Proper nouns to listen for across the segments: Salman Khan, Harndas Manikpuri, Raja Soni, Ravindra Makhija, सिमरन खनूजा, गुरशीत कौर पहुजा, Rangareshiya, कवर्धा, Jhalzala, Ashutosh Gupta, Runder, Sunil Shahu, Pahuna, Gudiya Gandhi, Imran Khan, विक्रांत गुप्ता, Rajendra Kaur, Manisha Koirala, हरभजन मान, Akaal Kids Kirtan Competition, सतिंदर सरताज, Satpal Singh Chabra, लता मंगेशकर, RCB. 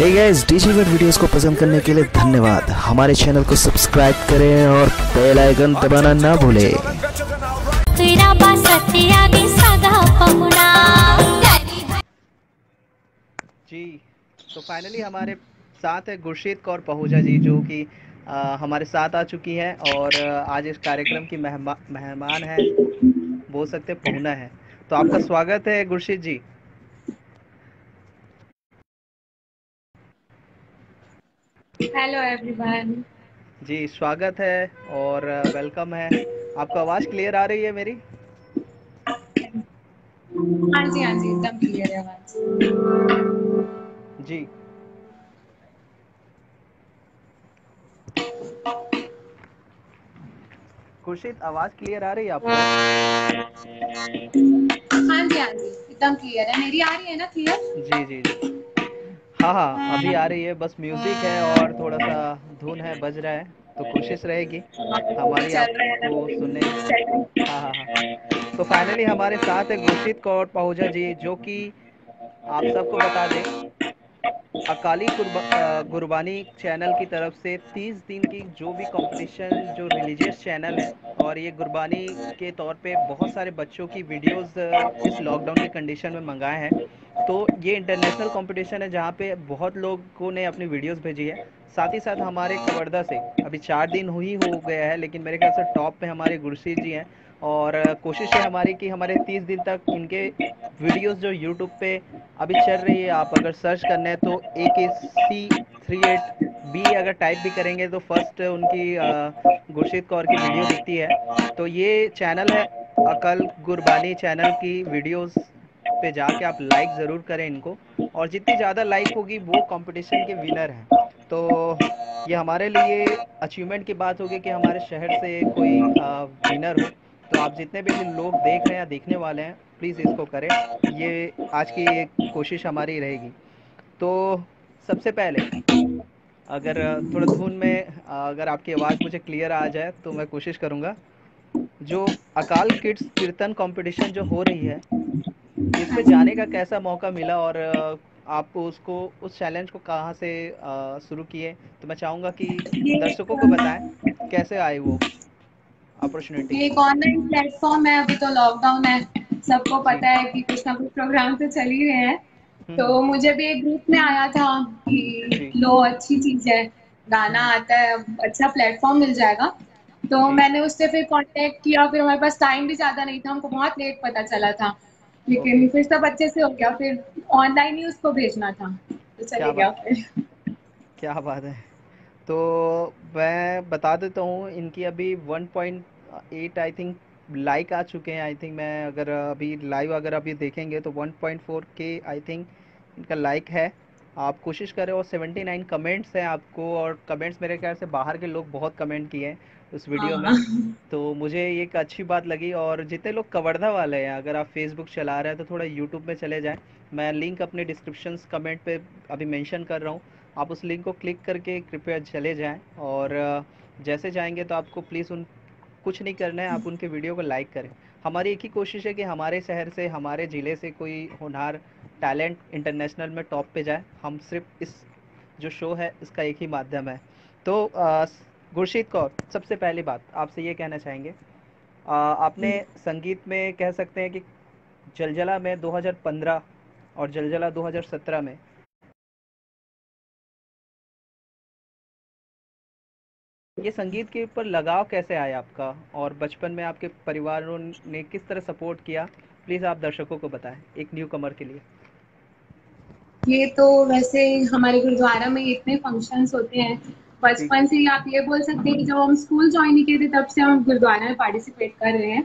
हे guys, DG world videos को पसंद करने के लिए धन्यवाद। हमारे चैनल को सब्सक्राइब करें और बेल आइकन दबाना ना भूलें। जी तो फाइनली हमारे साथ है गुरशीत कौर पहुजा जी, जो कि हमारे साथ आ चुकी हैं और आज इस कार्यक्रम की मेहमान है, बोल सकते पहुना है। तो आपका स्वागत है गुरशीत जी। Hello everyone. जी स्वागत है और वेलकम है। आपका आवाज क्लियर आ रही है मेरी? हाँ जी हाँ जी, एकदम क्लियर है आवाज जी। गुरशीत आवाज क्लियर आ रही है आपको? हाँ जी हाँ जी, एकदम क्लियर है। मेरी आ रही है ना क्लियर? जी जी जी हाँ हाँ, अभी आ रही है। बस म्यूजिक है और थोड़ा सा धुन है, बज रहा है, तो कोशिश रहेगी हमारी आपको सुनने की। हाँ हाँ हाँ, तो फाइनली हमारे साथ है गुरशीत कौर पहुजा जी, जो कि आप सबको बता दें अकाली गुरबानी चैनल की तरफ से 30 दिन की जो भी कंपटीशन, जो रिलीजियस चैनल है, और ये गुरबानी के तौर पे बहुत सारे बच्चों की वीडियोस इस लॉकडाउन की कंडीशन में मंगाए हैं। तो ये इंटरनेशनल कंपटीशन है जहाँ पे बहुत लोगों ने अपनी वीडियोस भेजी है। साथ ही साथ हमारे कवर्धा से अभी 4 दिन ही हो गया है, लेकिन मेरे ख्याल से टॉप पे हमारे गुरशीत जी हैं और कोशिश है हमारी कि हमारे 30 दिन तक इनके वीडियोस जो यूट्यूब पे अभी चल रही है, आप अगर सर्च करना है तो AK C38B अगर टाइप भी करेंगे तो फर्स्ट उनकी गुरशीत कौर की वीडियो दिखती है। तो ये चैनल है अकाल गुरबानी चैनल की वीडियोस पे जाके आप लाइक ज़रूर करें इनको, और जितनी ज़्यादा लाइक होगी वो कंपटीशन के विनर हैं। तो ये हमारे लिए अचीवमेंट की बात होगी कि हमारे शहर से कोई विनर हो। तो आप जितने भी लोग देख रहे हैं या देखने वाले हैं, प्लीज़ इसको करें, ये आज की एक कोशिश हमारी रहेगी। तो सबसे पहले अगर थोड़ा धुन में अगर आपकी आवाज़ मुझे क्लियर आ जाए तो मैं कोशिश करूँगा। जो अकाल किड्स कीर्तन कंपटीशन जो हो रही है, इस पे जाने का कैसा मौका मिला और आपको उसको उस चैलेंज को कहाँ से शुरू किए, तो मैं चाहूँगा कि दर्शकों को बताएं कैसे आए वो अपॉर्चुनिटी। ये एक ऑनलाइन प्लेटफॉर्म है, अभी तो लॉकडाउन है, सबको पता है कि कुछ ना कुछ प्रोग्राम तो चल ही रहे हैं। तो मुझे भी एक ग्रुप में आया था कि लो अच्छी चीज है, गाना आता है, अच्छा प्लेटफॉर्म मिल जाएगा। तो मैंने उससे फिर कांटेक्ट किया, फिर हमारे पास टाइम भी ज्यादा नहीं था, हमको बहुत लेट पता चला था, लेकिन फिर सब अच्छे से हो गया। फिर ऑनलाइन ही उसको भेजना था तो चले गया। क्या बात है। तो मैं बता देता हूँ, इनकी अभी 1.8 आई थिंक लाइक आ चुके हैं। आई थिंक मैं अगर अभी लाइव अगर अभी देखेंगे तो 1.4K आई थिंक इनका लाइक है। आप कोशिश करें। और 79 कमेंट्स हैं आपको, और कमेंट्स मेरे ख्याल से बाहर के लोग बहुत कमेंट किए हैं उस वीडियो में, तो मुझे ये एक अच्छी बात लगी। और जितने लोग कवर्धा वाले हैं, अगर आप फेसबुक चला रहे हैं तो थोड़ा यूट्यूब में चले जाएँ। मैं लिंक अपने डिस्क्रिप्शन कमेंट पर अभी मैंशन कर रहा हूँ, आप उस लिंक को क्लिक करके कृपया चले जाएं। और जैसे जाएंगे तो आपको प्लीज़ उन कुछ नहीं करना है, आप उनके वीडियो को लाइक करें। हमारी एक ही कोशिश है कि हमारे शहर से, हमारे ज़िले से कोई होनहार टैलेंट इंटरनेशनल में टॉप पे जाए। हम सिर्फ इस जो शो है इसका एक ही माध्यम है। तो गुरशीत कौर, सबसे पहली बात आपसे ये कहना चाहेंगे, आपने संगीत में कह सकते हैं कि जलजला में 2015 और जलजला 2017 में ये संगीत के ऊपर लगाव कैसे आया आपका, और बचपन में आपके परिवार ने किस तरह सपोर्ट किया, प्लीज आप दर्शकों को बताएं एक न्यू कमर के लिए। ये तो वैसे हमारे गुरुद्वारा में इतने फंक्शंस होते हैं बचपन से ही, आप ये बोल सकते हैं कि जब हम स्कूल ज्वाइन नहीं किए थे तब से हम गुरुद्वारा में पार्टिसिपेट कर रहे हैं,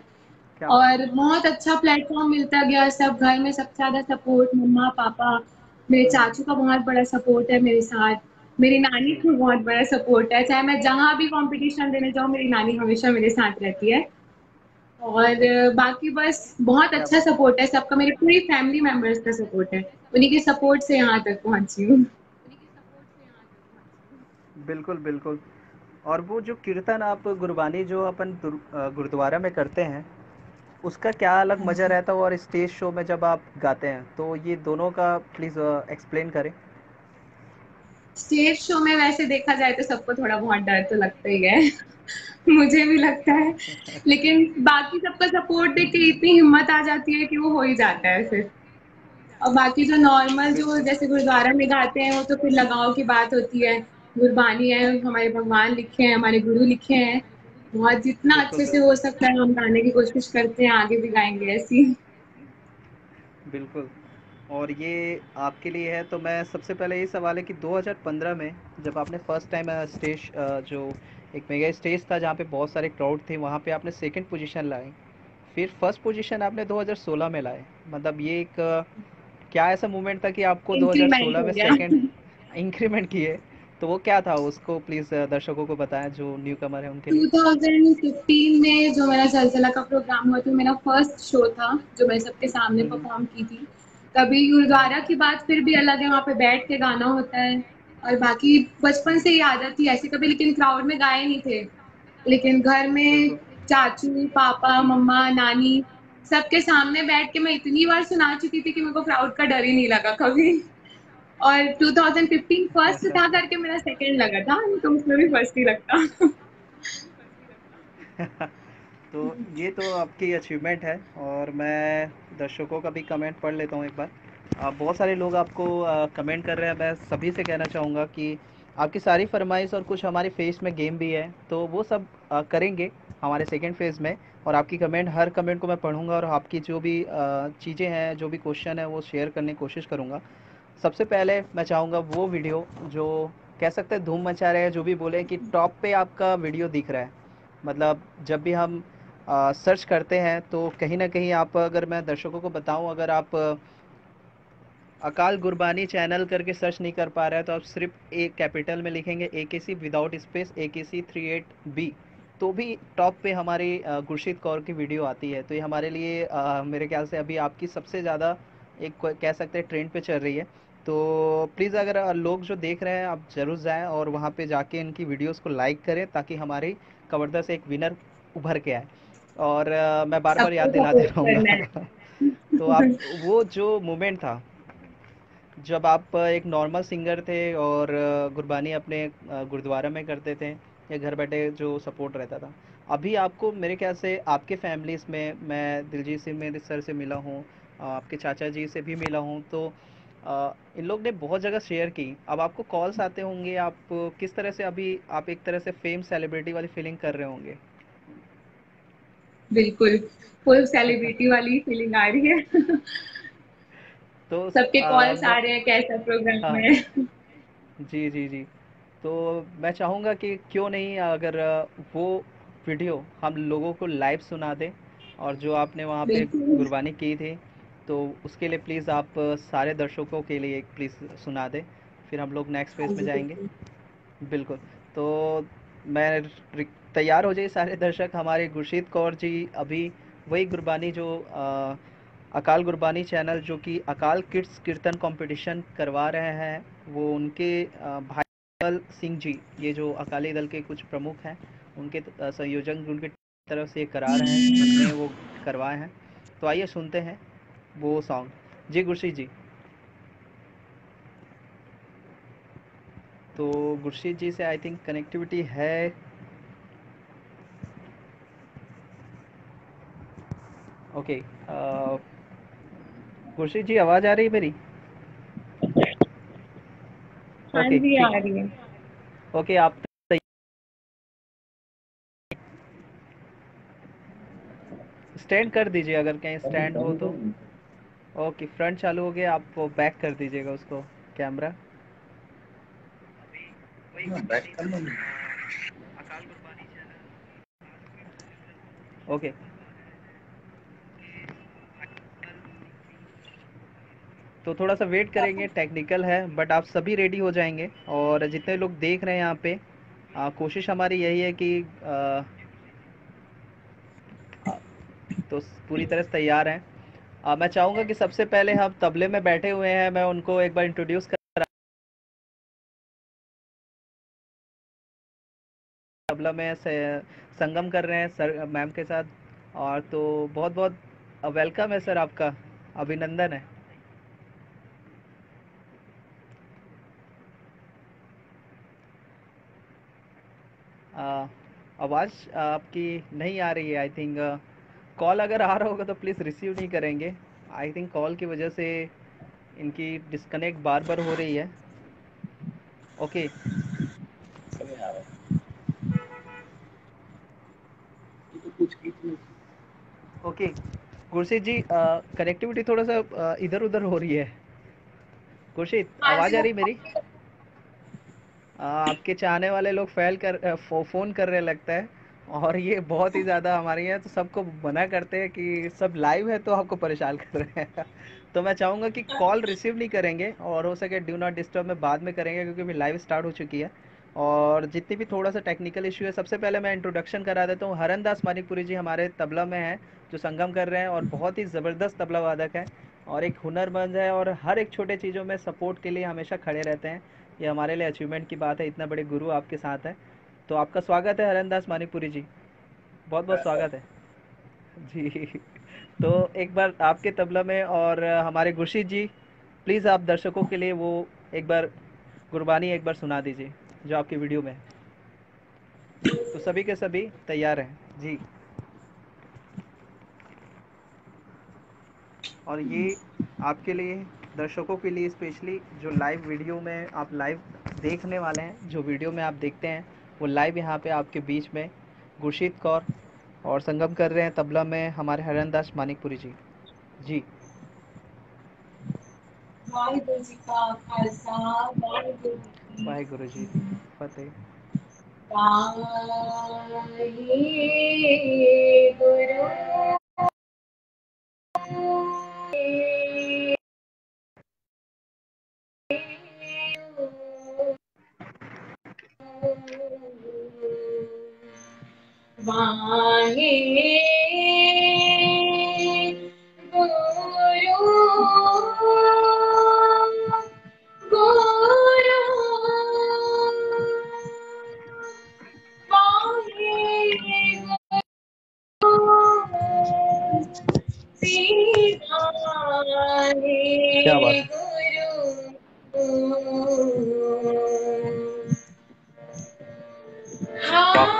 और बहुत अच्छा प्लेटफॉर्म मिलता गया। सब घर में सबसे ज्यादा सपोर्ट, मम्मा पापा, मेरे चाचू का बहुत बड़ा सपोर्ट है मेरे साथ, मेरी नानी का बहुत बड़ा सपोर्ट है। चाहे मैं जहाँ भी कंपटीशन देने जाऊँ, मेरी नानी हमेशा मेरे साथ रहती है। और बाकी बस बहुत अच्छा सपोर्ट है सबका, मेरे पूरी फैमिली मेंबर्स का सपोर्ट है, उन्हीं के सपोर्ट से यहाँ तक पहुँची हूँ। बिल्कुल बिल्कुल। और वो जो कीर्तन आप गुरबानी जो अपन गुरुद्वारा में करते हैं, उसका क्या अलग मज़ा रहता है, और स्टेज शो में जब आप गाते हैं, तो ये दोनों का प्लीज़ एक्सप्लेन करें। स्टेज शो में वैसे देखा जाए तो सबको थोड़ा बहुत डर तो लगता ही है मुझे भी लगता है, लेकिन बाकी सबका सपोर्ट देख के इतनी हिम्मत आ जाती है कि वो हो ही जाता है फिर। और बाकी जो नॉर्मल जो जैसे गुरुद्वारा में गाते हैं वो तो फिर लगाव की बात होती है। गुरबानी है, हमारे भगवान लिखे हैं, हमारे गुरु लिखे हैं, बहुत जितना अच्छे से हो सकता है हम गाने की कोशिश करते हैं, आगे भी गाएंगे ऐसी। बिल्कुल, और ये आपके लिए है। तो मैं सबसे पहले ये सवाल है कि 2015 में जब आपने फर्स्ट टाइम स्टेज जो एक मेगा स्टेज था जहाँ पे बहुत सारे क्राउड थे, वहाँ पे आपने सेकंड पोजीशन लाए, फिर फर्स्ट पोजीशन आपने 2016 में लाए, मतलब ये एक क्या ऐसा मूवमेंट था कि आपको 2016 में सेकंड इंक्रीमेंट किए, तो वो क्या था उसको प्लीज दर्शकों को बताएं जो न्यू कमर है उनके लिए। 2015 में जो मेरा जलजला का प्रोग्राम हुआ था, मेरा फर्स्ट शो था जो मैं सबके सामने परफॉर्म की थी। कभी गुरुद्वारा की बात फिर भी अलग है, वहाँ पे बैठ के गाना होता है, और बाकी बचपन से ही आदत थी ऐसे, कभी लेकिन क्राउड में गाए नहीं थे, लेकिन घर में चाचू पापा मम्मा नानी सबके सामने बैठ के मैं इतनी बार सुना चुकी थी कि मेरे को क्राउड का डर ही नहीं लगा कभी। और 2015 फर्स्ट था करके मेरा सेकंड लगा था, तो उसमें भी फर्स्ट ही लगता तो ये तो आपकी अचीवमेंट है। और मैं दर्शकों का भी कमेंट पढ़ लेता हूँ एक बार। बहुत सारे लोग आपको कमेंट कर रहे हैं, मैं सभी से कहना चाहूँगा कि आपकी सारी फरमाइश और कुछ हमारे फेज में गेम भी है, तो वो सब करेंगे हमारे सेकंड फेज में। और आपकी कमेंट, हर कमेंट को मैं पढ़ूँगा और आपकी जो भी चीज़ें हैं, जो भी क्वेश्चन है, वो शेयर करने की कोशिश करूँगा। सबसे पहले मैं चाहूँगा वो वीडियो जो कह सकते हैं धूम मचा रहे हैं, जो भी बोले कि टॉप पर आपका वीडियो दिख रहा है, मतलब जब भी हम सर्च करते हैं तो कहीं ना कहीं आप, अगर मैं दर्शकों को बताऊं, अगर आप अकाल गुरबानी चैनल करके सर्च नहीं कर पा रहे हैं तो आप सिर्फ एक कैपिटल में लिखेंगे AKC without space AKC 38B, तो भी टॉप पे हमारी गुरशीत कौर की वीडियो आती है। तो ये हमारे लिए मेरे ख्याल से अभी आपकी सबसे ज़्यादा एक कह सकते हैं ट्रेंड पे चल रही है। तो प्लीज़ अगर लोग जो देख रहे हैं आप ज़रूर जाएँ और वहाँ पर जाके इनकी वीडियोज़ को लाइक करें ताकि हमारी कवर्धा से एक विनर उभर के आए। और मैं बार बार याद दिला दे रहा हूँ तो आप वो जो मोमेंट था जब आप एक नॉर्मल सिंगर थे और गुरबानी अपने गुरुद्वारा में करते थे या घर बैठे जो सपोर्ट रहता था, अभी आपको मेरे ख्याल से आपके फैमिलीज़ में, मैं दिलजीत सिंह मेरे सर से मिला हूँ, आपके चाचा जी से भी मिला हूँ, तो इन लोग ने बहुत जगह शेयर की। अब आपको कॉल्स आते होंगे, आप किस तरह से, अभी आप एक तरह से फेम सेलिब्रिटी वाली फीलिंग कर रहे होंगे। बिल्कुल, फुल सेलिब्रिटी वाली फीलिंग आ रही है तो सबके कॉल्स आ रहे हैं कैसा प्रोग्राम है। जी जी जी, तो मैं चाहूँगा कि क्यों नहीं अगर वो वीडियो हम लोगों को लाइव सुना दें, और जो आपने वहाँ पे गुरबानी की थी तो उसके लिए प्लीज़ आप सारे दर्शकों के लिए प्लीज़ सुना दें, फिर हम लोग नेक्स्ट फेज में जाएंगे। बिल्कुल, तो मैं तैयार हो जाइए सारे दर्शक। हमारे गुरशीत कौर जी अभी वही गुरबानी जो अकाल गुरबानी चैनल जो कि अकाल किड्स कीर्तन कंपटीशन करवा रहे हैं, वो उनके भाई सतपाल सिंह जी, ये जो अकाली दल के कुछ प्रमुख हैं, उनके संयोजन उनकी तरफ से करा रहे हैं, उनने वो करवाए हैं। तो आइए सुनते हैं वो सॉन्ग। जी गुरशीत जी, तो गुरशीत जी से आई थिंक कनेक्टिविटी है। ओके, गुरशीत जी आवाज आ रही है मेरी? ओके जी आ रही है। ओके, आप स्टैंड कर दीजिए अगर कहीं स्टैंड हो तो। ओके, फ्रंट चालू हो गया, आप वो बैक कर दीजिएगा उसको कैमरा। ओके, तो थोड़ा सा वेट करेंगे, टेक्निकल है, बट आप सभी रेडी हो जाएंगे। और जितने लोग देख रहे हैं यहाँ पे, कोशिश हमारी यही है कि तो पूरी तरह से तैयार हैं। मैं चाहूँगा कि सबसे पहले हम तबले में बैठे हुए हैं, मैं उनको एक बार इंट्रोड्यूस कर। तबला में संगम कर रहे हैं सर मैम के साथ, और तो बहुत बहुत वेलकम है सर, आपका अभिनंदन है। आवाज़ आपकी नहीं आ रही है। आई थिंक कॉल अगर आ रहा होगा तो प्लीज़ रिसीव नहीं करेंगे। आई थिंक कॉल की वजह से इनकी डिस्कनेक्ट बार बार हो रही है। Okay okay Gursheet ji, connectivity थोड़ा सा इधर उधर हो रही है। गुरशीत, आवाज़ आ रही मेरी? आपके चाहने वाले लोग फ़ोन कर रहे लगता है, और ये बहुत ही ज़्यादा हमारे यहाँ तो सबको मना करते हैं कि सब लाइव है तो आपको परेशान कर रहे हैं। तो मैं चाहूँगा कि कॉल रिसीव नहीं करेंगे, और हो सके डू नॉट डिस्टर्ब में बाद में करेंगे, क्योंकि अभी लाइव स्टार्ट हो चुकी है। और जितनी भी थोड़ा सा टेक्निकल इश्यू है, सबसे पहले मैं इंट्रोडक्शन करा देता हूँ। हरनदास मानिकपुरी जी हमारे तबला में हैं, जो संगम कर रहे हैं, और बहुत ही ज़बरदस्त तबला वादक है और एक हुनरमंद है, और हर एक छोटे चीज़ों में सपोर्ट के लिए हमेशा खड़े रहते हैं। ये हमारे लिए अचीवमेंट की बात है, इतना बड़े गुरु आपके साथ है। तो आपका स्वागत है हरनदास मानिकपुरी जी, बहुत बहुत स्वागत है जी। तो एक बार आपके तबला में, और हमारे गुरशीत जी प्लीज़ आप दर्शकों के लिए वो एक बार गुरबानी एक बार सुना दीजिए जो आपकी वीडियो में है। तो सभी के सभी तैयार हैं जी, और ये आपके लिए दर्शकों के लिए स्पेशली जो लाइव वीडियो में आप लाइव देखने वाले हैं, जो वीडियो में आप देखते हैं वो लाइव यहाँ पे आपके बीच में गुरशीत कौर और संगम कर रहे हैं तबला में हमारे हरनदास मानिकपुरी जी। जी वाहेगुरु जी का खालसा, वाहेगुरु जी की फतेह। वाहे गुरु गुरु वाहे गुरु सीधा वाहे गुरु। हाँ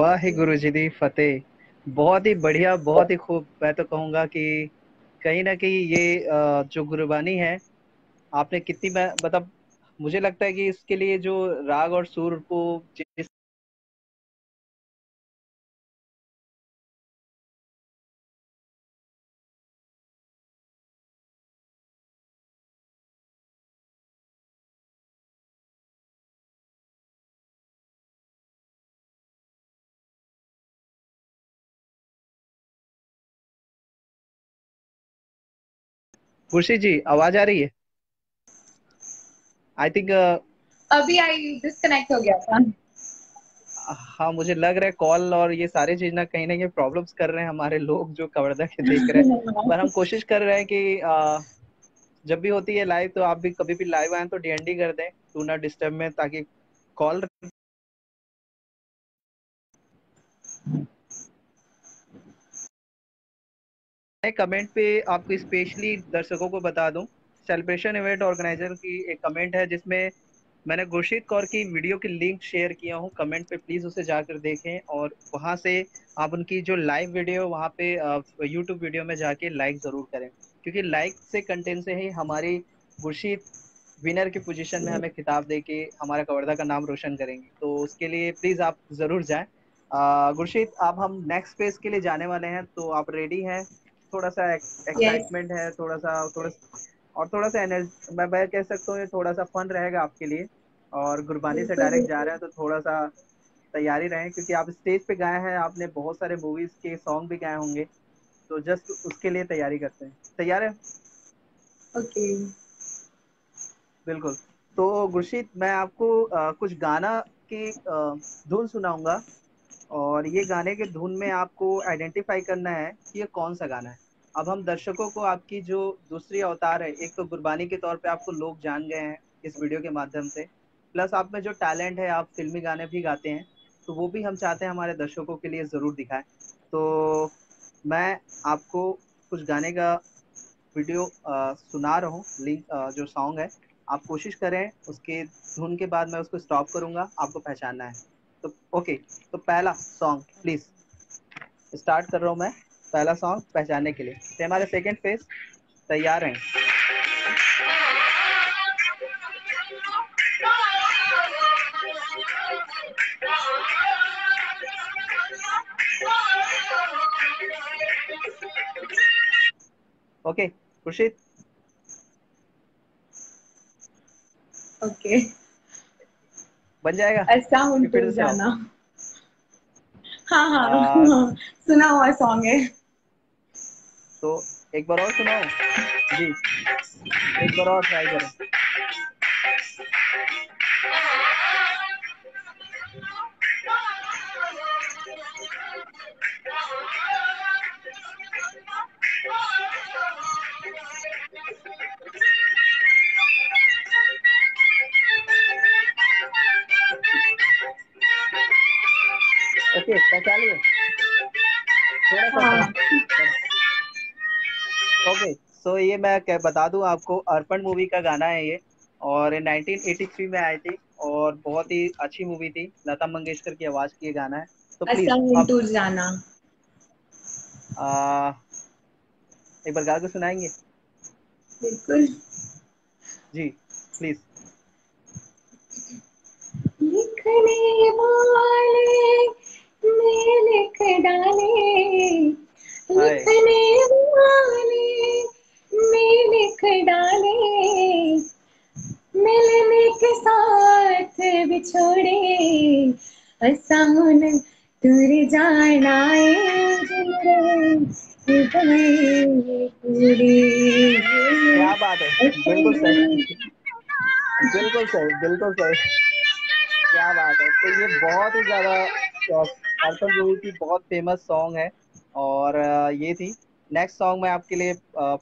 वाहिगुरु जी दी फतेह। बहुत ही बढ़िया, बहुत ही खूब। मैं तो कहूँगा कि कहीं ना कहीं ये जो गुरबानी है आपने कितनी, मतलब मुझे लगता है कि इसके लिए जो राग और सुर को जिस गुरशीत जी आवाज आ रही है? आई थिंक अभी आई डिस्कनेक्ट हो गया था। हाँ, मुझे लग रहा है कॉल और ये सारी चीज ना कहीं प्रॉब्लम्स कर रहे हैं हमारे लोग जो कवर्धा के देख रहे हैं। पर हम कोशिश कर रहे हैं कि जब भी होती है लाइव तो आप भी कभी भी लाइव आए तो डीएनडी कर दें, डू नॉट डिस्टर्ब में, ताकि कॉल। कमेंट पे आपको स्पेशली दर्शकों को बता दूं, सेलिब्रेशन इवेंट ऑर्गेनाइजर की एक कमेंट है जिसमें मैंने गुरशीत कौर की वीडियो की लिंक शेयर किया हूं कमेंट पे, प्लीज उसे जाकर देखें और वहां से आप उनकी जो लाइव वीडियो वहां पे यूट्यूब वीडियो में जाके लाइक जरूर करें, क्योंकि लाइक से कंटेंट से ही हमारी गुरशीत विनर की पोजीशन में हमें खिताब देके हमारा कवर्धा का नाम रोशन करेंगी, तो उसके लिए प्लीज आप जरूर जाए। गुरशीत, आप हम नेक्स्ट फेज के लिए जाने वाले हैं, तो आप रेडी हैं? थोड़ा सा एक्साइटमेंट है, थोड़ा सा एनर्जी, मैं कह सकता हूँ थोड़ा सा फन रहेगा आपके लिए, और गुरबानी से डायरेक्ट जा रहे हैं तो थोड़ा सा तैयारी रहें, क्योंकि आप स्टेज पे गाए हैं, आपने बहुत सारे मूवीज के सॉन्ग भी गाए होंगे, तो जस्ट उसके लिए तैयारी करते हैं। तैयार है? ओके, बिल्कुल। तो गुरशीत, मैं आपको कुछ गाना की धुन सुनाऊंगा और ये गाने के धुन में आपको आइडेंटिफाई करना है कि ये कौन सा गाना है। अब हम दर्शकों को आपकी जो दूसरी अवतार है, एक तो गुरबानी के तौर पे आपको लोग जान गए हैं इस वीडियो के माध्यम से, प्लस आप में जो टैलेंट है, आप फिल्मी गाने भी गाते हैं, तो वो भी हम चाहते हैं हमारे दर्शकों के लिए ज़रूर दिखाएं। तो मैं आपको कुछ गाने का वीडियो सुना रहा हूँ, लिंक जो सॉन्ग है, आप कोशिश करें, उसके धुन के बाद मैं उसको स्टॉप करूँगा, आपको पहचानना है। तो ओके, तो पहला सॉन्ग प्लीज स्टार्ट कर रहा हूँ मैं, पहला सॉन्ग पहचानने के लिए। तो हमारे सेकंड फेज तैयार हैं। ओके गुरशीत? ओके, बन जाएगा ऐसा फिर जाना। हाँ हाँ, सुना हुआ सॉन्ग है, तो एक बार और सुनाओ जी, एक बार और ट्राई करो। ओके, पहचानिए थोड़ा सा। ओके, सो ये मैं बता दूं आपको, अर्पण मूवी का गाना है ये, और 1983 में आई थी और बहुत ही अच्छी मूवी थी, लता मंगेशकर की आवाज की गाना है। तो प्लीज जाना एक बार गा के सुनाएंगे? बिल्कुल जी, प्लीज। लिखने वाले लिख डाले, लिखने वाले मैं लिख डाले, मिलने के साथ बिछोड़े, ऐसा होना दूर जाना क्या बात है। बिल्कुल सही, बिल्कुल सही, बिल्कुल सही, क्या बात है। तो ये बहुत ही ज्यादा मूवी की बहुत फेमस सॉन्ग है और ये थी। नेक्स्ट सॉन्ग मैं आपके लिए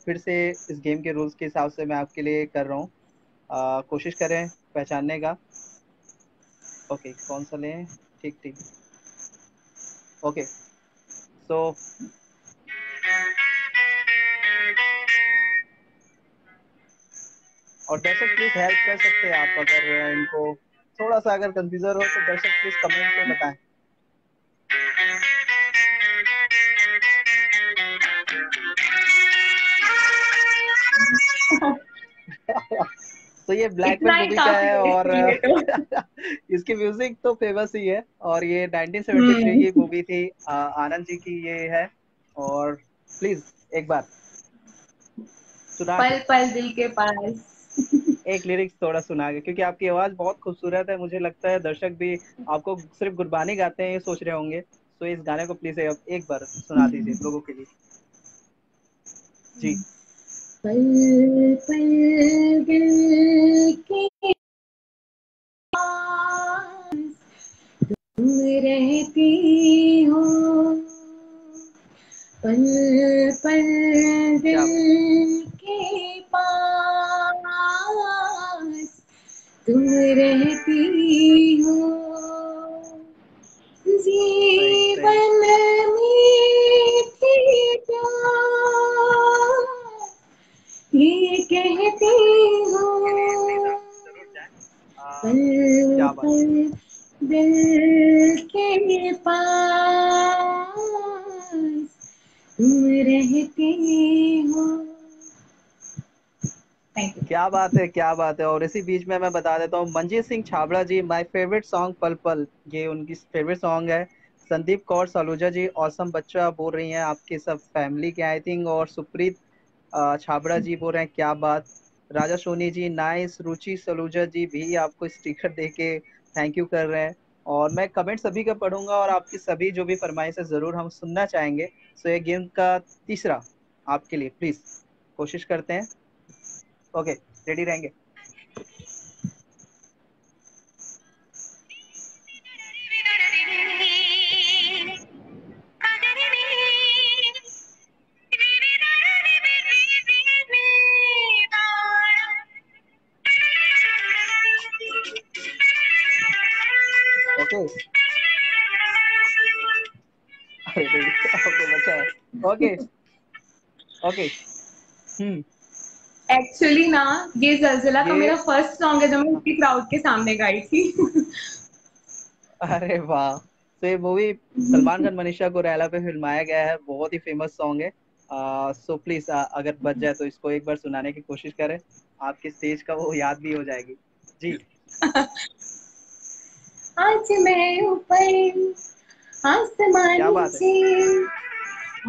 फिर से इस गेम के रूल्स के हिसाब से मैं आपके लिए कर रहा हूँ, कोशिश करें पहचानने का। ओके, कौन सा लें? ठीक ठीक, ओके। सो और दर्शक प्लीज हेल्प कर सकते हैं आप, अगर इनको थोड़ा सा अगर कंफ्यूजन हो तो दर्शक प्लीज कमेंट में बताएं। तो ये ब्लैक मूवी का है और इसकी म्यूजिक तो फेमस ही है और ये 1973 की मूवी थी, आनंद जी की ये है। और प्लीज एक बार सुना पल पल दिल के पास एक लिरिक्स थोड़ा सुना के, क्योंकि आपकी आवाज बहुत खूबसूरत है। मुझे लगता है दर्शक भी आपको सिर्फ गुरबानी गाते हैं ये सोच रहे होंगे, तो इस गाने को प्लीज एक बार सुना दीजिए लोगों के लिए जी। पल पल दिल के पास तुम रहती हो, पल पल दिल के पास तुम रहती हो, जीवन में ये कहती हो, पल पल दिल के पास तुम रहती हो। क्या बात है, क्या बात है। और इसी बीच में मैं बता देता हूँ Manjeet Singh Chhabra ji, my favourite song पल पल, ये उनकी फेवरेट सॉन्ग है। संदीप कौर सलूजा जी, ऑसम बच्चा बोल रही हैं आपकी सब फैमिली के आई थिंक। और सुप्रीत छाबड़ा जी बोल रहे हैं क्या बात। राजा सोनी जी नाइस। रुचि सलूजा जी भी आपको स्टिकर दे के थैंक यू कर रहे हैं। और मैं कमेंट सभी का पढ़ूंगा और आपकी सभी जो भी फरमाइश है जरूर हम सुनना चाहेंगे। सो ये गेम का तीसरा आपके लिए, प्लीज कोशिश करते हैं। ओके रेडी रहेंगे। ओके एक्चुअली ना ये जलजला का मेरा फर्स्ट सॉन्ग है जो मैं इतनी क्राउड के सामने गाई थी। अरे वाह। तो ये मूवी सलमान खान मनीषा कोइराला पे फिल्माया गया है, बहुत ही फेमस सॉन्ग है। सो प्लीज अगर बच जाए तो इसको एक बार सुनाने की कोशिश करें, आपके स्टेज का वो याद भी हो जाएगी जी। आज मैं ऊपर आसमान से,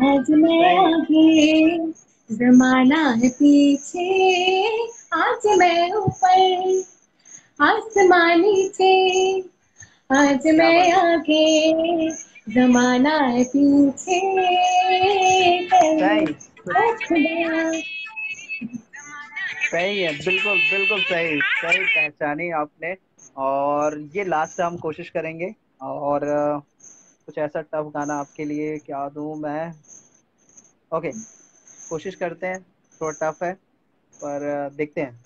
आज मैं आगे जमाना है पीछे, आज मैं ऊपर आसमान से, आज मैं आगे जमाना है पीछे। सही है, बिल्कुल बिल्कुल सही, सही पहचानी आपने। और ये लास्ट हम कोशिश करेंगे और कुछ ऐसा टफ गाना आपके लिए क्या दूं मैं। ओके कोशिश करते हैं, थोड़ा टफ है पर देखते हैं।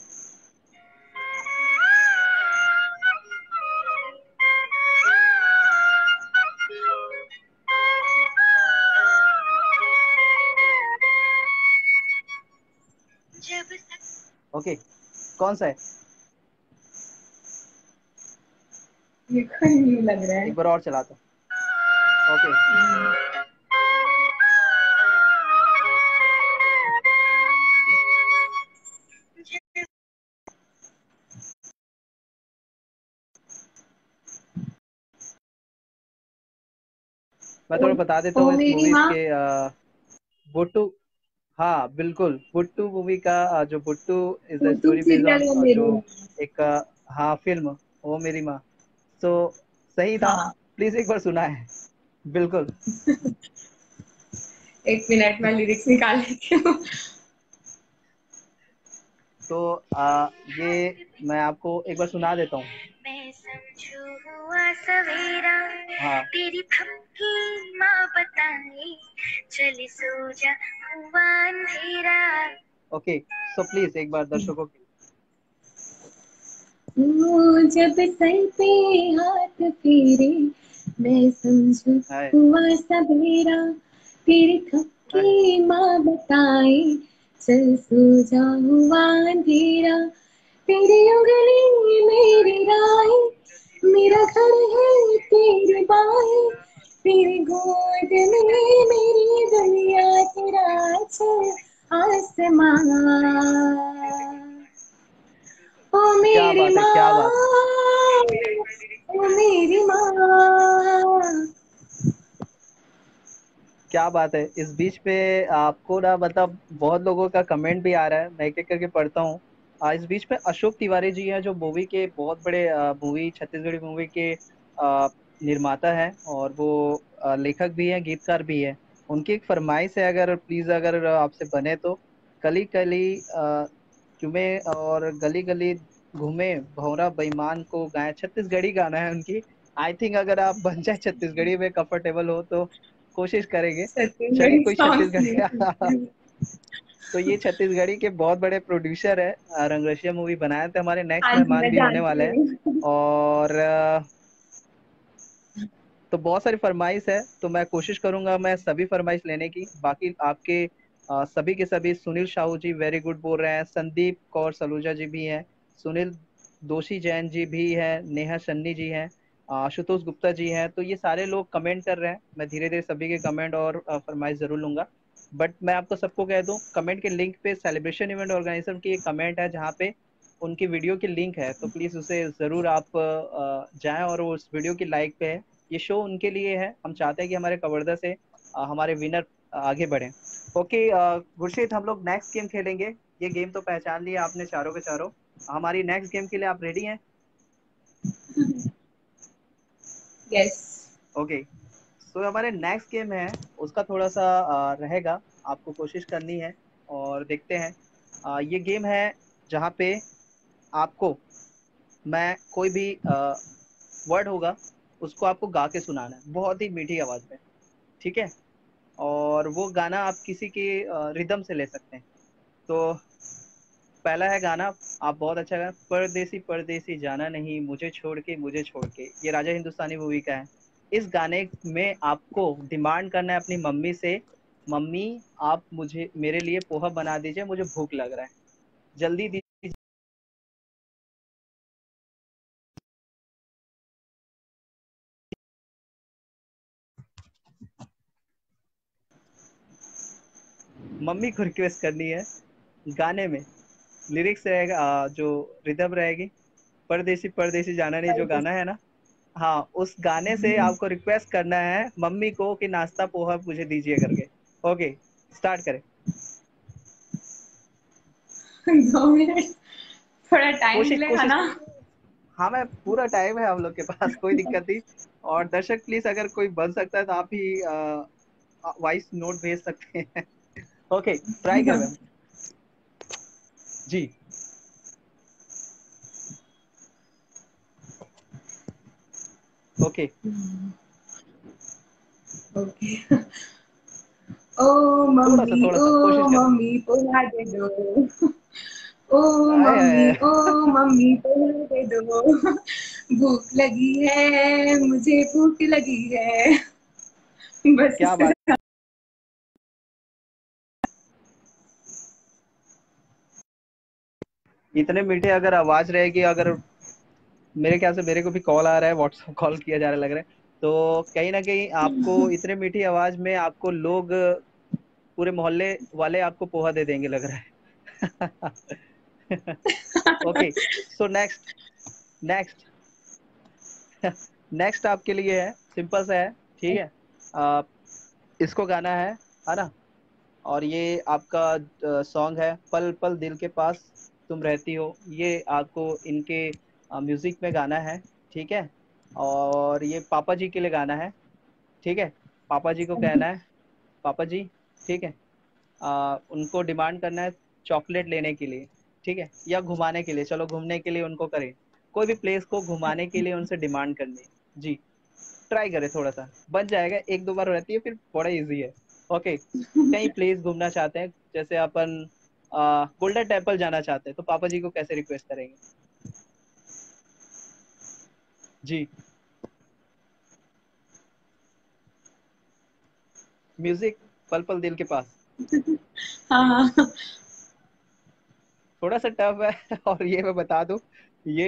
ओके कौन सा है ये? नहीं लग रहा है, एक बार और चलाता हूँ। ओके मैं थोड़ा बता देता हूँ इस मूवी के बुट्टू। हाँ बिल्कुल, बुट्टू मूवी का जो बुट्टू is the story based on जो एक हाँ फिल्म ओ मेरी माँ। तो सही था, प्लीज एक बार सुना है बिल्कुल। एक मिनट मैं लिरिक्स निकाल लेती हूँ। तो ये मैं आपको एक बार सुना देता हूँ। हाँ। तेरी थपकी माँ बताए चले सो जा हुआ अंधेरा। ओके सो प्लीज एक बार दर्शकों के जब सर पे हाथ फेरे मैं समझू हुआ सवेरा, तेरी थकी माँ बताए चल सो जा हुआ अंधेरा, तेरी उंगली मेरी राह ओ मेरी माँ, क्या बात है, ओ मेरी माँ, क्या बात है। इस बीच पे आपको ना मतलब बहुत लोगों का कमेंट भी आ रहा है, मैं एक एक करके पढ़ता हूँ। इस बीच पे अशोक तिवारी जी हैं जो मूवी के बहुत बड़े मूवी छत्तीसगढ़ी मूवी के निर्माता हैं और वो लेखक भी हैं, गीतकार भी हैं। उनकी एक फरमाइश है, अगर प्लीज अगर आपसे बने तो कली कली चुमे और गली गली घूमे भौरा बेईमान को गाएं, छत्तीसगढ़ी गाना है उनकी। आई थिंक अगर आप बन जाए छत्तीसगढ़ी में कंफर्टेबल हो तो कोशिश करेंगे। चलिए कोई छत्तीसगढ़ी तो ये छत्तीसगढ़ी के बहुत बड़े प्रोड्यूसर है, रंगरेशिया मूवी बनाए थे, हमारे नेक्स्ट मेहमान भी होने वाले हैं। और तो बहुत सारी फरमाइश है, तो मैं कोशिश करूंगा मैं सभी फरमाइश लेने की। बाकी आपके सभी के सभी सुनील शाहू जी वेरी गुड बोल रहे हैं, संदीप कौर सलूजा जी भी हैं, सुनील दोषी जैन जी भी हैं, नेहा सन्नी जी हैं, आशुतोष गुप्ता जी हैं। तो ये सारे लोग कमेंट कर रहे हैं, मैं धीरे धीरे सभी के कमेंट और फरमाइश जरूर लूंगा। बट मैं आपको सबको कह दूं कमेंट के लिंक पे सेलिब्रेशन इवेंट ऑर्गेनाइजेशन की एक कमेंट है जहाँ पे उनकी वीडियो की लिंक है, तो प्लीज उसे जरूर आप जाएं और उस वीडियो की लाइक पे है। ये शो उनके लिए है, हम चाहते हैं कि हमारे कवर्धा से हमारे विनर आगे बढ़े। ओके गुरशीत, हम लोग नेक्स्ट गेम खेलेंगे। ये गेम तो पहचान लिया आपने चारों के चारों। हमारी नेक्स्ट गेम के लिए आप रेडी हैं? यस। ओके तो हमारे नेक्स्ट गेम है उसका थोड़ा सा रहेगा, आपको कोशिश करनी है और देखते हैं। ये गेम है जहाँ पे आपको मैं कोई भी वर्ड होगा उसको आपको गा के सुनाना है बहुत ही मीठी आवाज में, ठीक है। और वो गाना आप किसी के रिदम से ले सकते हैं। तो पहला है गाना, आप बहुत अच्छा गाना, परदेसी परदेसी जाना नहीं मुझे छोड़ के मुझे छोड़ के, ये राजा हिंदुस्तानी मूवी का है। इस गाने में आपको डिमांड करना है अपनी मम्मी से, मम्मी आप मुझे मेरे लिए पोहा बना दीजिए, मुझे भूख लग रहा है, जल्दी दीजिए। मम्मी को रिक्वेस्ट करनी है। गाने में लिरिक्स रहेगा, जो रिदम रहेगी परदेसी परदेसी जाना नहीं जो गाना है ना, हाँ, उस गाने से आपको रिक्वेस्ट करना है मम्मी को कि नाश्ता पोहा मुझे दीजिए करके। ओके स्टार्ट करें। 2 मिनट थोड़ा टाइम लगेगा ना? हाँ मैं पूरा टाइम है हम लोग के पास, कोई दिक्कत नहीं। और दर्शक प्लीज अगर कोई बन सकता है तो आप ही वॉइस नोट भेज सकते हैं। ओके ट्राई कर जी। Okay okay. ओ मम्मी ओ मम्मी पोहा दे दो, ओ मम्मी पोहा दे दो, भूख लगी है मुझे, भूख लगी है। बस क्या बात, इतने मीठे अगर आवाज रहेगी। अगर मेरे ख्याल से मेरे को भी कॉल आ रहा है, व्हाट्सएप कॉल किया जा रहा है लग रहा है, तो कहीं ना कहीं आपको इतने मीठी आवाज में आपको लोग पूरे मोहल्ले वाले आपको पोहा दे देंगे लग रहा है। ओके सो नेक्स्ट आपके लिए है, सिंपल सा है, ठीक है। इसको गाना है ना, और ये आपका सॉन्ग है पल पल दिल के पास तुम रहती हो, ये आपको इनके म्यूजिक में गाना है, ठीक है। और ये पापा जी के लिए गाना है, ठीक है। पापा जी को कहना है पापा जी, ठीक है, उनको डिमांड करना है चॉकलेट लेने के लिए, ठीक है, या घुमाने के लिए, चलो घूमने के लिए उनको करें, कोई भी प्लेस को घुमाने के लिए उनसे डिमांड करनी है जी। ट्राई करें, थोड़ा सा बन जाएगा, 1-2 बार रहती है फिर थोड़ा ईजी है। ओके कहीं प्लेस घूमना चाहते हैं, जैसे अपन गोल्डन टेम्पल जाना चाहते हैं, तो पापा जी को कैसे रिक्वेस्ट करेंगे जी? म्यूजिक पल पल दिल के पास। हाँ थोड़ा सा टफ है, और ये मैं बता दूं ये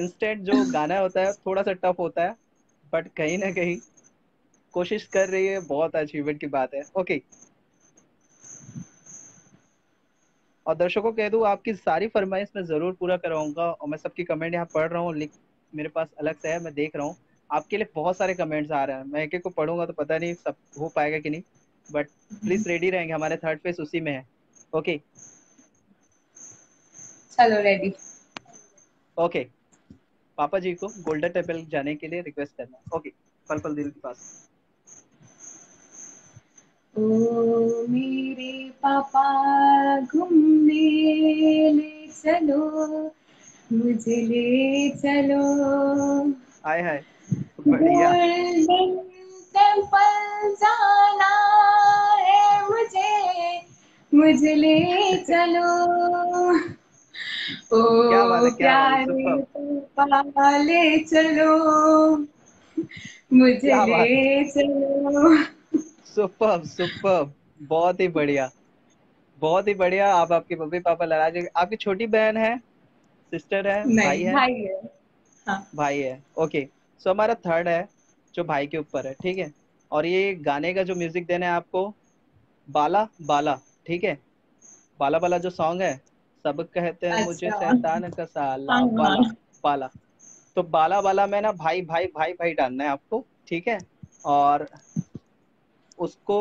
इंस्टेंट जो गाना होता है थोड़ा सा टफ होता है, बट कहीं ना कहीं कोशिश कर रही है, बहुत अचीवमेंट की बात है। ओके और दर्शकों कह दूं आपकी सारी फरमाइश मैं जरूर पूरा कराऊंगा और मैं सबकी कमेंट यहाँ पढ़ रहा हूँ, लिंक मेरे पास अलग से है, मैं देख रहा हूँ आपके लिए बहुत सारे कमेंट्स आ रहे हैं, मैं एक एक को पढ़ूंगा तो पता नहीं सब हो पाएगा कि नहीं, बट प्लीज रेडी रहेंगे, हमारे थर्ड फेज उसी में है। ओके चलो रेडी। ओके पापा जी को गोल्डन टेम्पल जाने के लिए रिक्वेस्ट करना। ओके पल पल दिल के पास। ओ मेरे पापा घूमने ले चलो, मुझे ले चलो, हाय हाय बढ़िया, गोल्डन टेम्पल जाना है मुझे, मुझे ले चलो। ओ प्यारे पापा ले चलो, मुझे ले चलो। सुपर्ब सुपर्ब, बहुत ही बढ़िया बहुत ही बढ़िया। आप आपके मम्मी पापा लड़ा जाएंगे। आपकी छोटी बहन है, सिस्टर है, भाई है? भाई है, हाँ। भाई है। ओके सो हमारा थर्ड है जो भाई के ऊपर है, ठीक है। और ये गाने का जो म्यूजिक देना है आपको बाला बाला, ठीक है, बाला बाला जो सॉन्ग है, सब कहते हैं मुझे शैतान का साला, बाला बाला, तो बाला बाला में ना भाई भाई भाई भाई डालना है आपको, ठीक है। और उसको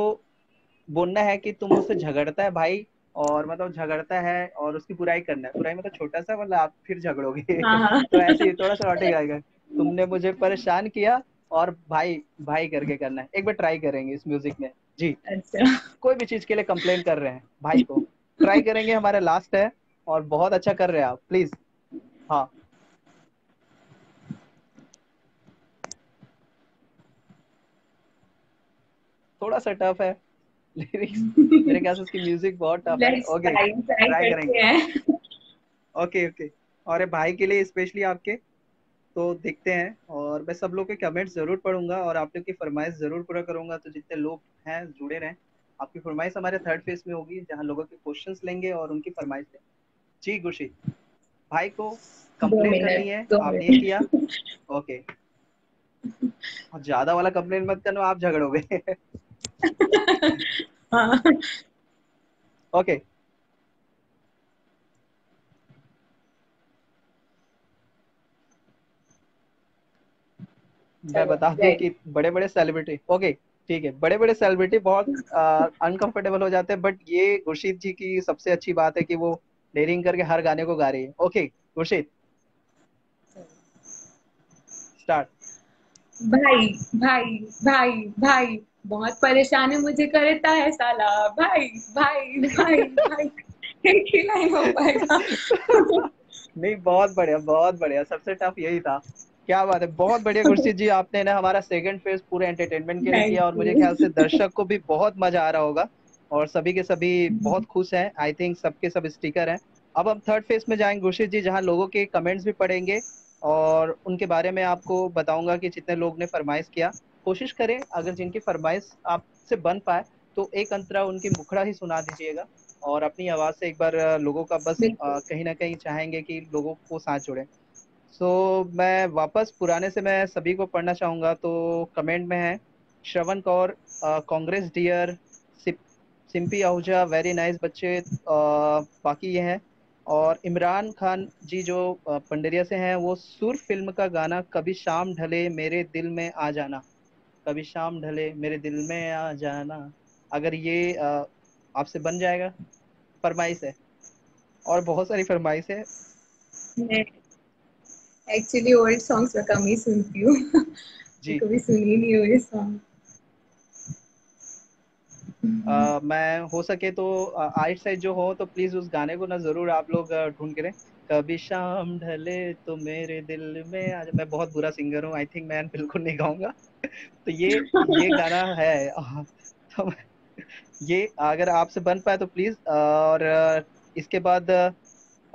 बोलना है कि तुम उससे झगड़ता है भाई, और मतलब झगड़ता है और उसकी बुराई करना है, बुराई मतलब छोटा सा, मतलब आप फिर झगड़ोगे तो ऐसे ही थोड़ा सा रॉटे जाएगा, तुमने मुझे परेशान किया, और भाई भाई करके करना है। एक बार ट्राई करेंगे इस म्यूजिक में जी। अच्छा। कोई भी चीज के लिए कंप्लेन कर रहे हैं भाई को, ट्राई करेंगे, हमारा लास्ट है और बहुत अच्छा कर रहे हैं आप, प्लीज। हाँ थोड़ा सा टफ है लिरिक्स मेरे ख्याल से, उसकी म्यूजिक बहुत टफ है। ओके ट्राई करेंगे। ओके ओके और भाई के लिए स्पेशली आपके, तो देखते हैं। और मैं सब लोग के कमेंट्स जरूर पढ़ूंगा और आप लोग की फरमाइश जरूर पूरा करूंगा, तो जितने लोग हैं जुड़े रहें। आपकी फरमाइश हमारे थर्ड फेज में होगी, जहाँ लोगों के क्वेश्चंस लेंगे और उनकी फरमाइश लेंगे जी। गुरशीत भाई को कंप्लेन करनी है, आपने किया। ओके और ज्यादा वाला कंप्लेन मत करना, आप झगड़ोगे। ओके मैं बता दूं कि बड़े बड़े सेलिब्रिटी, ओके ठीक है, बड़े बड़े सेलिब्रिटी बहुत अनकंफर्टेबल हो जाते हैं, बट ये गुरशीत जी की सबसे अच्छी बात है कि वो डेयरिंग करके हर गाने को गा रही है। Okay Gursheet start. भाई भाई भाई भाई बहुत परेशान है मुझे करता है साला, भाई भाई भाई भाई एक ही लाइन हो पाएगा। नहीं बहुत बढ़िया बहुत बढ़िया, सबसे टफ यही था, क्या बात है, बहुत बढ़िया गुरशीत जी। आपने ना हमारा सेकंड फेज पूरे एंटरटेनमेंट के लिए किया और मुझे ख्याल से दर्शक को भी बहुत मजा आ रहा होगा और सभी के सभी बहुत खुश हैं, आई थिंक सबके सब स्टिकर हैं। अब हम थर्ड फेज में जाएंगे गुरशीत जी, जहाँ लोगों के कमेंट्स भी पढ़ेंगे और उनके बारे में आपको बताऊंगा कि जितने लोग ने फरमाइश किया। कोशिश करें अगर जिनकी फरमाइश आपसे बन पाए तो एक अंतरा उनकी मुखड़ा ही सुना दीजिएगा और अपनी आवाज़ से एक बार लोगों का बस कहीं ना कहीं चाहेंगे कि लोगों को साथ जोड़ें। सो मैं वापस पुराने से मैं सभी को पढ़ना चाहूँगा, तो कमेंट में है Shravan Kaur, Congress dear, Simpy Ahuja, very nice बच्चे, बाकी ये हैं। और इमरान खान जी जो पंडरिया से हैं, वो सुर फिल्म का गाना कभी शाम ढले मेरे दिल में आ जाना, कभी शाम ढले मेरे दिल में आ जाना, अगर ये आपसे बन जाएगा, फरमाइश है। और बहुत सारी फरमाइश है, मैं एक्चुअली ओल्ड सॉन्ग्स में कम ही सुनती हूँ जी, कभी सुनी नहीं हुई सॉन्ग। मैं हो सके तो आइट साइड जो हो तो प्लीज उस गाने को ना जरूर आप लोग ढूंढ के लें, कभी शाम ढले तो मेरे दिल में आज। मैं बहुत बुरा सिंगर हूँ, आई थिंक मैं बिल्कुल नहीं गाऊंगा तो ये गाना है, तो ये अगर आपसे बन पाए तो प्लीज। और इसके बाद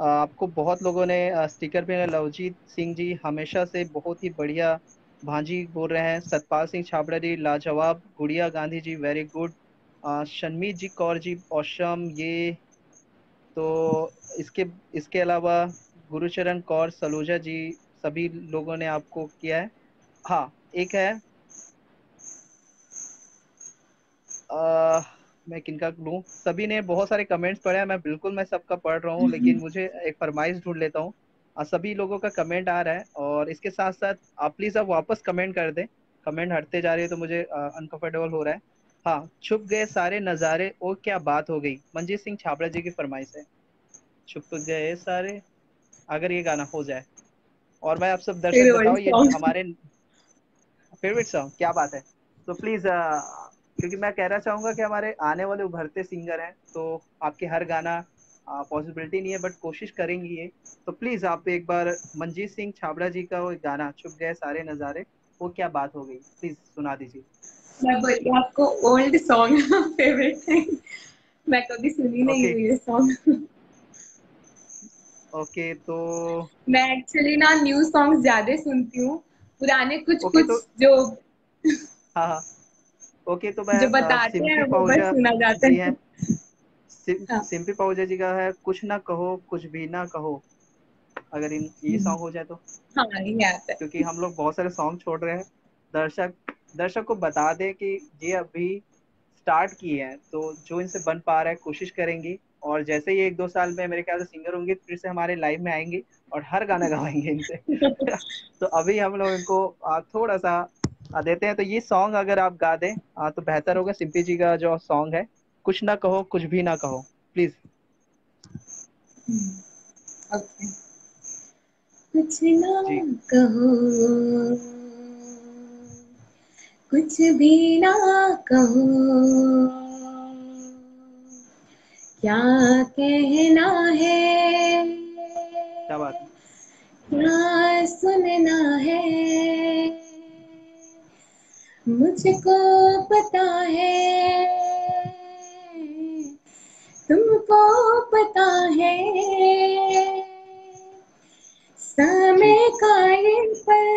आपको बहुत लोगों ने स्टिकर पे लवजीत सिंह जी हमेशा से बहुत ही बढ़िया भांजी बोल रहे हैं, सतपाल सिंह छाबड़ा जी लाजवाब, Gudiya Gandhi ji very good, Shanmeet ji Kaur ji awesome, ये तो इसके अलावा गुरुचरण कौर सलूजा जी, सभी लोगों ने आपको किया है। हाँ एक है मैं किनका लूँ, सभी ने बहुत सारे कमेंट्स पढ़े हैं, मैं बिल्कुल मैं सबका पढ़ रहा हूँ, लेकिन मुझे एक फरमाइश ढूंढ लेता हूँ। सभी लोगों का कमेंट आ रहा है और इसके साथ साथ आप प्लीज आप वापस कमेंट कर दें, कमेंट हटते जा रहे हैं तो मुझे अनकंफर्टेबल हो रहा है। हाँ, छुप गए सारे नज़ारे ओ क्या बात हो गई, मंजीत सिंह छाबड़ा जी की फरमाइश है, छुप गए सारे, अगर ये गाना हो जाए। और मैं आप सब दर्शक बताओ ये हमारे फेवरेट सॉन्ग क्या बात है। तो प्लीज क्योंकि मैं कहना चाहूंगा कि हमारे आने वाले उभरते सिंगर हैं तो आपके हर गाना पॉसिबिलिटी नहीं है, बट कोशिश करेंगी ये। तो प्लीज आप एक बार मंजीत सिंह छाबड़ा जी का वो गाना छुप गए सारे नजारे वो क्या बात हो गई प्लीज सुना दीजिए। मैं बोली आपको ओल्ड सॉन्ग फेवरेट है, मैं कभी सुनी नहीं हुई ये सॉन्ग। ओके तो मैं एक्चुअली ना न्यू सॉन्ग ज्यादा सुनती हूँ, पुराने कुछ कुछ तो, जो हाँ ओके तो मैं जो बताते हैं वो बस सुना जाता है। सिंपी पाहुजा जी का है कुछ ना कहो कुछ भी ना कहो, अगर ये सॉन्ग हो जाए तो हाँ आता है, क्योंकि हम लोग बहुत सारे सॉन्ग छोड़ रहे हैं। दर्शक को बता दें कि ये अभी स्टार्ट किए हैं तो जो इनसे बन पा रहा है कोशिश करेंगी, और जैसे ही 1-2 साल में मेरे ख्याल से सिंगर होंगे फिर से हमारे लाइव में आएंगे और हर गाना गवाएंगे इनसे। तो अभी हम लोग इनको थोड़ा सा देते हैं, तो ये सॉन्ग अगर आप गा दें तो बेहतर होगा। सिंपी जी का जो सॉन्ग है कुछ ना कहो कुछ भी ना कहो प्लीज। okay. कुछ ना कहो कुछ भी ना कहो, क्या कहना है क्या बात, क्या सुनना है मुझको पता है, तुमको पता है, समय का इन पर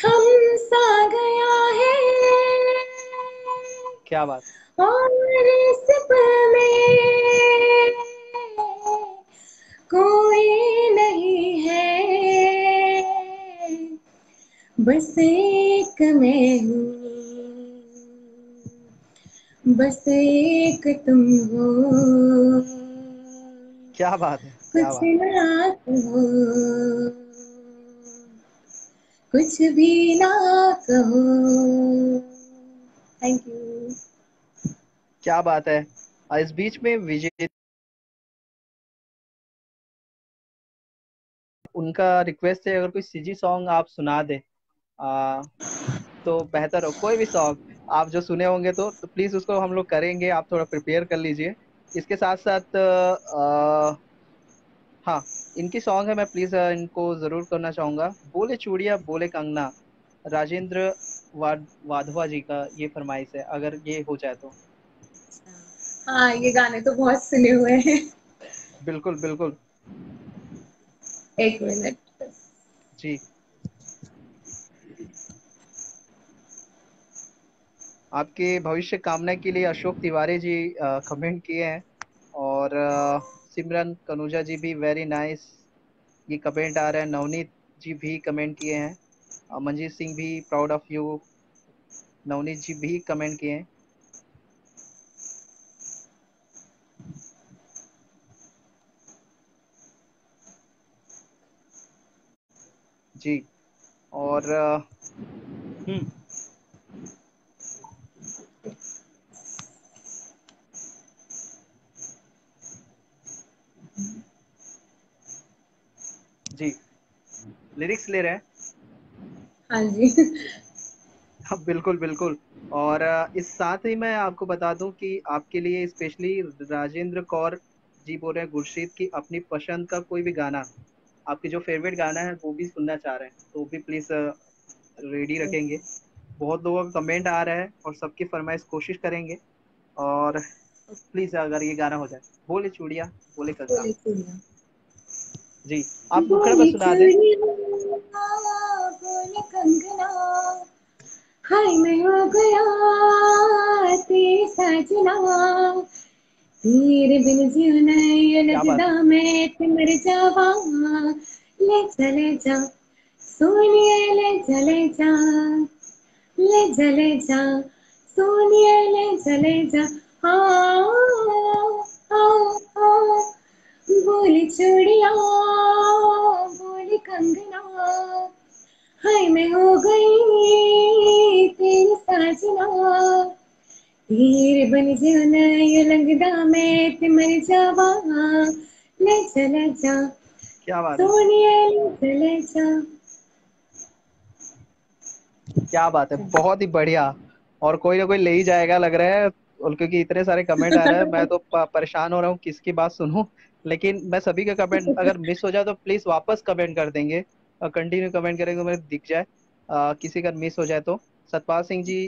थम सा गया है, क्या बात, और इस पल में कोई नहीं है, बस एक मैं हूँ, बस एक तुम हो, क्या बात है, कुछ ना कहो कुछ भी ना कहो। थैंक यू, क्या बात है। इस बीच में विजय उनका रिक्वेस्ट है अगर कोई सीजी सॉन्ग आप सुना दे तो बेहतर हो, कोई भी सॉन्ग आप जो सुने होंगे तो प्लीज उसको हम लोग करेंगे, आप थोड़ा प्रिपेयर कर लीजिए। इसके साथ साथ हाँ इनकी सॉन्ग है, मैं प्लीज इनको जरूर करना चाहूंगा, बोले चूड़िया बोले कंगना, राजेंद्र वाड वाधवा जी का ये फरमाइश है, अगर ये हो जाए तो। हाँ ये गाने तो बहुत सुने हुए हैं। बिल्कुल बिल्कुल, एक मिनट जी, आपके भविष्य कामना के लिए अशोक तिवारी जी कमेंट किए हैं और सिमरन कनुजा जी भी वेरी नाइस ये कमेंट आ रहे हैं, नवनीत जी भी कमेंट किए हैं, मंजीत सिंह भी proud of you, Navneet ji भी कमेंट किए हैं। जी और जी लिरिक्स ले रहे हैं। हाँ जी हाँ बिल्कुल बिल्कुल। और इस साथ ही मैं आपको बता दूं कि आपके लिए स्पेशली राजेंद्र कौर जी बोल रहे हैं गुरशीत की अपनी पसंद का कोई भी गाना, आपके जो फेवरेट गाना है वो भी सुनना चाह रहे हैं तो भी प्लीज रेडी रखेंगे। बहुत लोगों का कमेंट आ रहा है और सबकी फरमाइश कोशिश करेंगे और प्लीज अगर ये गाना हो जाए बोले चूड़िया बोले कंगना जी आप थोड़ा बस सुना दें। बोले कंगना हाय मैं हो गया तेरे साजना, तेरे बिन जीना ये लगदा मैं ते मर जावा, ले चले जा सोनिया ले जा हाँ हाँ हाँ बोली चूड़िया बोली कंगना हाय मैं हो गई तेरी साजना तीर बन जाना ये लगदा मैं ते मर जावा ले चला जा क्या बात सोनिया ले जा क्या बात है बहुत ही बढ़िया। और कोई ना कोई ले ही जाएगा लग रहा है क्योंकि इतने सारे कमेंट आ रहे हैं। मैं तो परेशान हो रहा हूँ किसकी बात सुनूं, लेकिन मैं सभी का कमेंट अगर मिस हो जाए तो प्लीज वापस कमेंट कर देंगे, कंटिन्यू कमेंट करेंगे मेरे दिख जाए किसी का मिस हो जाए तो। सतपाल सिंह जी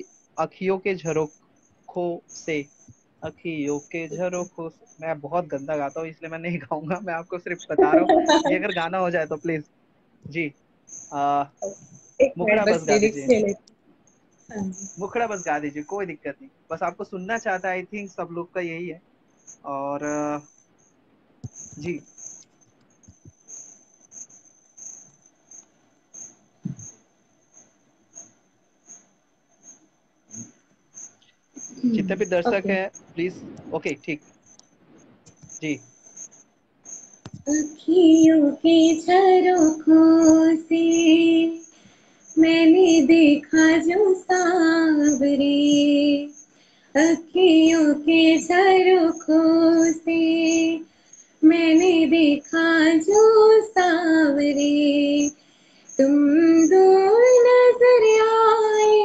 अखियों के झरोखों से अखियों के झरोखों से, मैं बहुत गंदा गाता हूँ इसलिए मैं नहीं गाऊंगा, मैं आपको सिर्फ बता रहा हूँ। ये अगर गाना हो जाए तो प्लीज जी मुखड़ा बस गा दीजिए, मुखड़ा बस गा दीजिए, कोई दिक्कत नहीं, बस आपको सुनना चाहता है आई थिंक सब लोग का यही है। और जी जितने भी दर्शक हैं प्लीज ओके ठीक जी अखियों के झरोखों से मैंने देखा जो सावरे अखियों के झरोखों से मैंने देखा जो सावरे तुम दूर नजर आए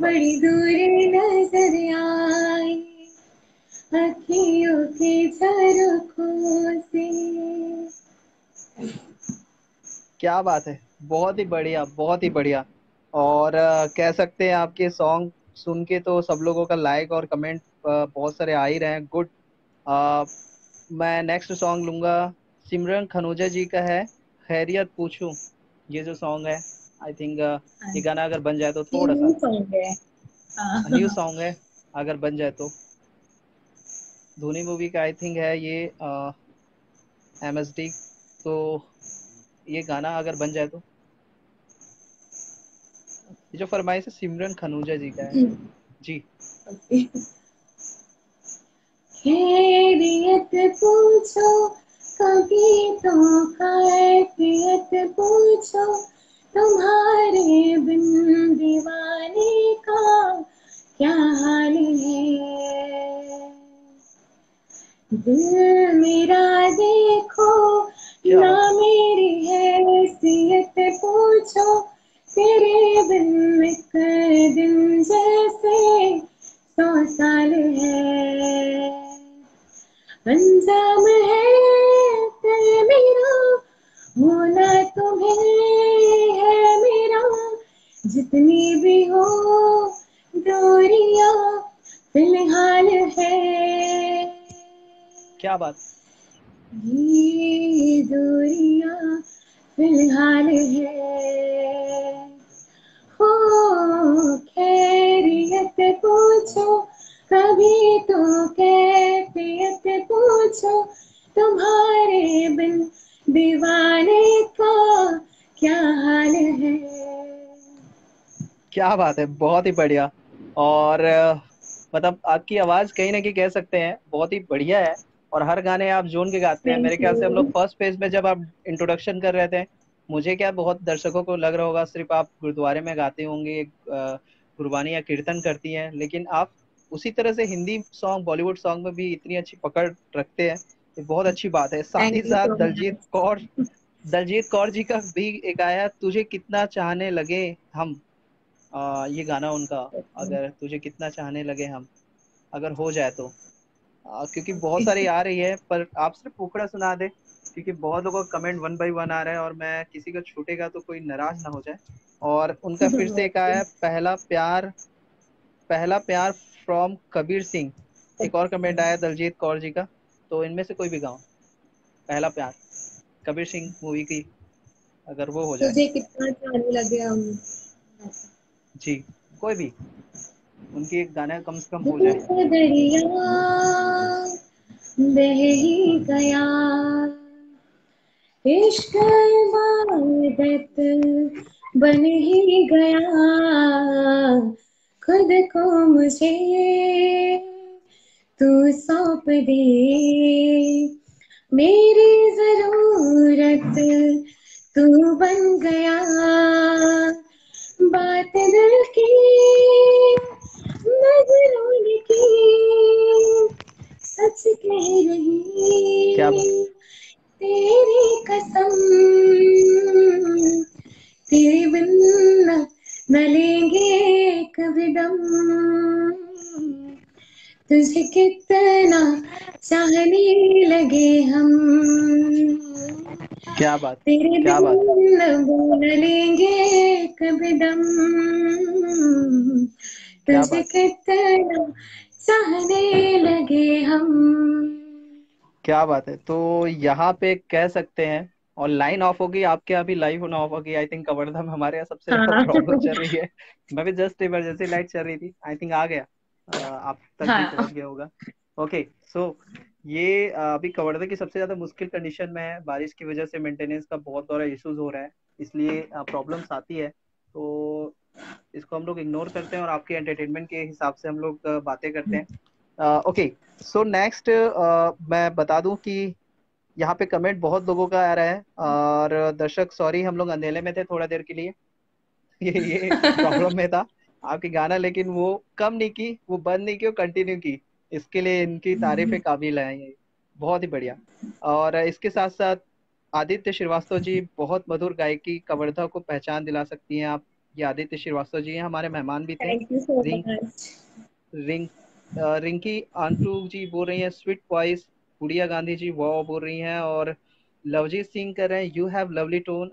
बड़ी दूर नजर आए अखियों के झरोखों से। क्या बात है, बहुत ही बढ़िया, बहुत ही बढ़िया। और कह सकते हैं आपके सॉन्ग सुन के तो सब लोगों का लाइक और कमेंट बहुत सारे आ ही रहे हैं। गुड। मैं नेक्स्ट सॉन्ग लूँगा, सिमरन खनूजा जी का है खैरियत पूछूं। ये जो सॉन्ग है आई थिंक ये गाना अगर बन जाए तो थोड़ा सा न्यू सॉन्ग है, अगर बन जाए तो धोनी मूवी का आई थिंक है ये MSD, तो ये गाना अगर बन जाए तो ये जो फरमाइश है सिमरन खनूजा जी का है जी। खैरियत पूछो कभी तो खैरियत पूछो तुम्हारे बिन दीवाने का क्या हाल है दिल मेरा देखो ना मेरी हैसियत पूछो तेरे बिन एक दिन जैसे 100 साल है अंजाम है तेरे मेरा होना तुम्हें है मेरा जितनी भी हो दूरियां फिलहाल है। क्या बात, ये दूरियां फिलहाल है हो खैरियत पूछो कभी तो कैफियत पूछो तुम्हारे बिन दीवाने का क्या हाल है। क्या बात है, बहुत ही बढ़िया। और मतलब आपकी आवाज कहीं ना कहीं कह सकते हैं बहुत ही बढ़िया है और हर गाने आप जोन के गाते हैं। मेरे ख्याल से हम लोग फर्स्ट पेज में जब आप इंट्रोडक्शन कर रहे थे मुझे क्या बहुत दर्शकों को लग रहा होगा सिर्फ आप गुरुद्वारे में गाते होंगे, गुरबानी या कीर्तन करती हैं, लेकिन आप उसी तरह से हिंदी सॉन्ग बॉलीवुड सॉन्ग में भी इतनी अच्छी पकड़ रखते हैं, ये बहुत अच्छी बात है। साथ ही साथ दलजीत कौर जी का भी एक आया तुझे कितना चाहने लगे हम, ये गाना उनका अगर तुझे कितना चाहने लगे हम अगर हो जाए तो क्योंकि बहुत सारी आ रही है पर आप सिर्फ पोखड़ा सुना दे क्योंकि बहुत लोगों का कमेंट 1 by 1 आ रहा है और मैं किसी का छूटेगा तो कोई नाराज ना हो जाए। और उनका फिर से एक आया पहला प्यार फ्रॉम कबीर सिंह, एक और कमेंट आया दलजीत कौर जी का, तो इनमें से कोई भी गाओ पहला प्यार कबीर सिंह मूवी की अगर वो हो जाए जी, कोई भी उनकी एक गाना कम से कम हो जाए। दरिया बह ही गया इश्क़ इबादत बन ही गया खुद को मुझे तू सौंप दे, मेरी जरूरत तू बन गया, बात दिल की मजनून की सच कह रही, तेरी कसम तेरे बिना न लेंगे कदम, तुझे कितना चाहने लगे हम, क्या बात, तेरे बिना बोल लेंगे कदम, तुझे कितना चाहने लगे हम। क्या बात है। तो यहाँ पे कह सकते हैं, और लाइन ऑफ होगी आपके, अभी लाइव होना ऑफ होगी। आई थिंक कवर्धा में हमारे यहाँ सबसे ज्यादा प्रॉब्लम चल रही है। मैं भी जस्ट इमरजेंसी लाइट चल रही थी, आई थिंक आ गया, आप तक भी पहुंच गया होगा। ओके, सो ये अभी कवर्धा की सबसे ज्यादा मुश्किल कंडीशन में है। बारिश की वजह से मेंटेनेंस का बहुत बड़ा इश्यूज हो रहा है, इसलिए प्रॉब्लम्स आती है, तो इसको हम लोग इग्नोर करते हैं और आपके एंटरटेनमेंट के हिसाब से हम लोग बातें करते हैं। ओके, सो नेक्स्ट मैं बता दूं कि यहाँ पे कमेंट बहुत लोगों का आ रहा है, और दर्शक सॉरी हम लोग अंधेले में थे थोड़ा देर के लिए, ये प्रॉब्लम में था आपकी गाना, लेकिन वो कम नहीं की, वो बंद नहीं की, वो कंटिन्यू की, इसके लिए इनकी तारीफे काबिल है, ये बहुत ही बढ़िया। और इसके साथ साथ आदित्य श्रीवास्तव जी, बहुत मधुर गायकी कवर्धा को पहचान दिला सकती हैं आप, ये आदित्य श्रीवास्तव जी हैं, हमारे मेहमान भी थे। रिंकी आंटू जी बोल रही हैं स्वीट वॉइस, गुड़िया गांधी जी वाह बोल रही हैं, और लवजीत सिंह कर रहे हैं you have lovely tone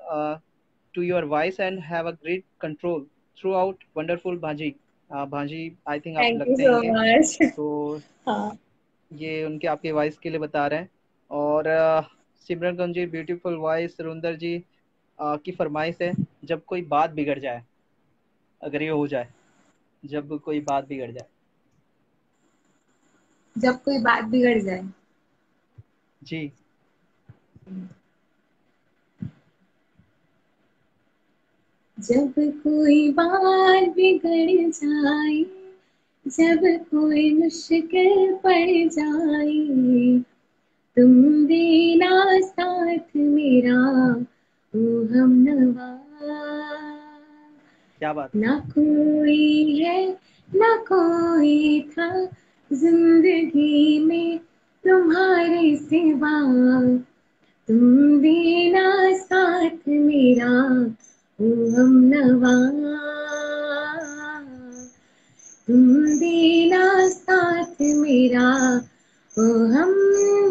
to your voice and have a great control throughout, wonderful भांजी। भांजी आई थिंक आप लगते हैं, तो ये उनके आपके वॉइस के लिए बता रहे हैं। और सिमरन खान जी ब्यूटीफुल वॉइस, रुंदर जी की फरमाइश है जब कोई बात बिगड़ जाए, अगर ये हो जाए, जब कोई बात बिगड़ जाए, जब कोई बात बिगड़ जाए जी। जब कोई बात बिगड़ जाए, जब कोई मुश्किल पड़ जाए, तुम देना साथ मेरा ओ हम नवा। क्या बात। ना कोई है ना कोई था जिंदगी में तुम्हारे सिवा, तुम देना साथ मेरा ओ हम नवा, तुम देना साथ मेरा ओ हम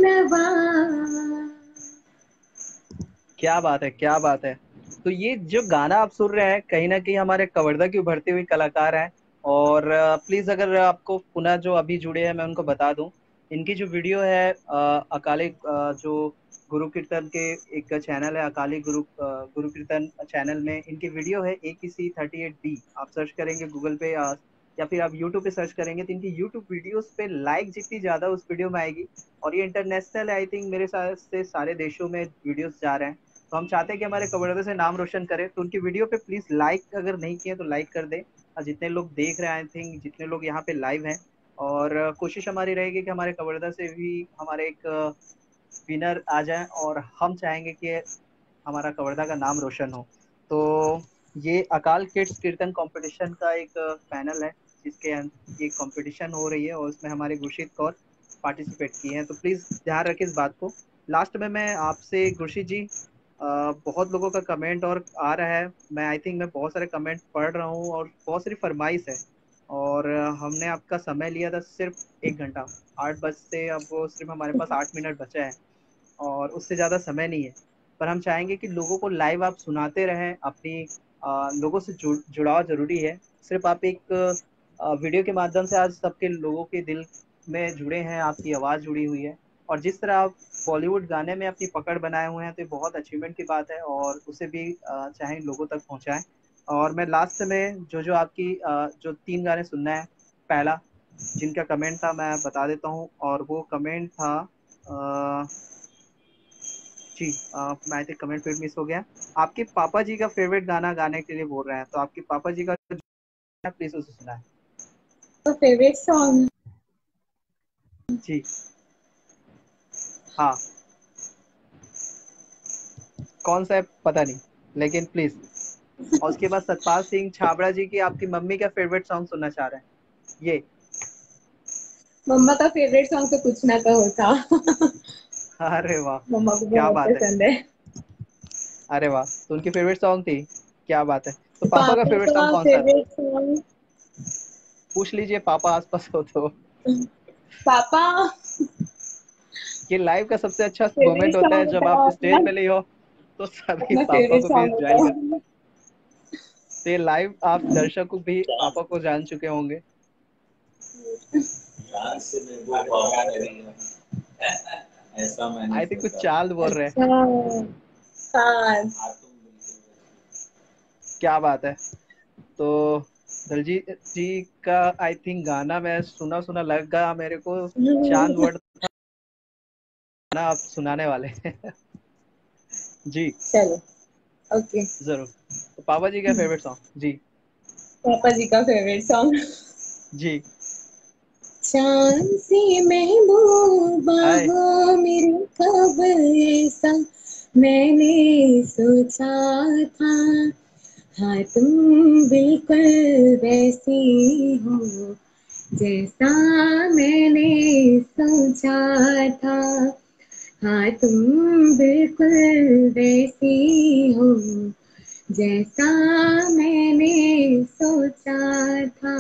नवा। क्या बात है, क्या बात है। तो ये जो गाना आप सुन रहे हैं कहीं ना कहीं हमारे कवर्धा की उभरती हुई कलाकार हैं, और प्लीज अगर आपको पुनः जो अभी जुड़े हैं मैं उनको बता दूं, इनकी जो वीडियो है अकाली जो गुरु कीर्तन के एक चैनल है, अकाली गुरु कीर्तन चैनल में इनकी वीडियो है AKC 38B, आप सर्च करेंगे गूगल पे या फिर आप यूट्यूब पे सर्च करेंगे तो इनकी यूट्यूब वीडियोस पे लाइक जितनी ज्यादा उस वीडियो में आएगी, और ये इंटरनेशनल आई थिंक मेरे हिसाब से सारे देशों में वीडियोस जा रहे हैं, तो हम चाहते हैं कि हमारे कवर्धा से नाम रोशन करें, तो उनकी वीडियो पे प्लीज लाइक अगर नहीं किए तो लाइक कर दें, और जितने लोग देख रहे हैं आई थिंक जितने लोग यहाँ पे लाइव हैं, और कोशिश हमारी रहेगी कि हमारे कवर्धा से भी हमारे एक विनर आ जाए, और हम चाहेंगे कि हमारा कवर्धा का नाम रोशन हो। तो ये अकाल किड्स कीर्तन कंपटीशन का एक पैनल है जिसके ये कंपटीशन हो रही है, और उसमें हमारे गुरशीत कौर पार्टिसिपेट किए हैं, तो प्लीज़ ध्यान रखें इस बात को। लास्ट में मैं आपसे गुरशीत जी, बहुत लोगों का कमेंट और आ रहा है, मैं आई थिंक मैं बहुत सारे कमेंट पढ़ रहा हूँ और बहुत सारी फरमाइश है, और हमने आपका समय लिया था सिर्फ 1 घंटा, 8 बज से अब वो सिर्फ हमारे पास 8 मिनट बचा है, और उससे ज़्यादा समय नहीं है, पर हम चाहेंगे कि लोगों को लाइव आप सुनाते रहें, अपनी लोगों से जुड़ाव जरूरी है, सिर्फ आप एक वीडियो के माध्यम से आज सबके लोगों के दिल में जुड़े हैं, आपकी आवाज़ जुड़ी हुई है, और जिस तरह आप बॉलीवुड गाने में अपनी पकड़ बनाए हुए हैं तो ये बहुत अचीवमेंट की बात है, और उसे भी चाहे लोगों तक पहुंचाएं। और मैं लास्ट में जो आपकी जो 3 गाने सुनना है, पहला जिनका कमेंट था मैं बता देता हूँ, और वो कमेंट था जी मैं तो कमेंट फिर मिस हो गया, आपके पापा जी का फेवरेट गाना गाने के लिए बोल रहे हैं, तो आपके पापा जी का प्लीज उसे सुनाएं। फेवरेट सॉन्ग जी हाँ कौन सा है पता नहीं लेकिन प्लीज। और उसके बाद सतपाल सिंह छाबड़ा जी की आपकी मम्मी का फेवरेट सॉन्ग सुनना चाह रहे हैं। ये मम्मा का फेवरेट सॉन्ग तो कुछ ना का होता। अरे वाह मम्मा को क्या बात है। अरे वाह तो उनकी फेवरेट सॉन्ग थी, क्या बात है। तो पापा का फेवरेट सॉन्ग कौन सा था? पूछ लीजिए पापा आसपास हो तो। पापा ये लाइव का सबसे अच्छा मोमेंट होता है जब आप स्टेज पे ले हो तो सभी पापा को भी एंजॉय करते। तो ये लाइव आप दर्शक भी पापा को जान चुके होंगे। आई थिंक कुछ चाल बोल रहे हैं। क्या बात है। तो दलजीत जी का आई थिंक गाना मैं सुना सुना लगा मेरे को। चांद वर्ड गाना आप सुनाने वाले हैं। जी चलो ओके जरूर। तो पापा जी का फेवरेट सॉन्ग जी। पापा जी का फेवरेट सॉन्ग जी चांद सी महबूबा हो मेरी खबर ऐसा मैंने सोचा था हाँ तुम बिल्कुल वैसी हो जैसा मैंने सोचा था हाँ तुम बिल्कुल वैसी हो जैसा मैंने सोचा था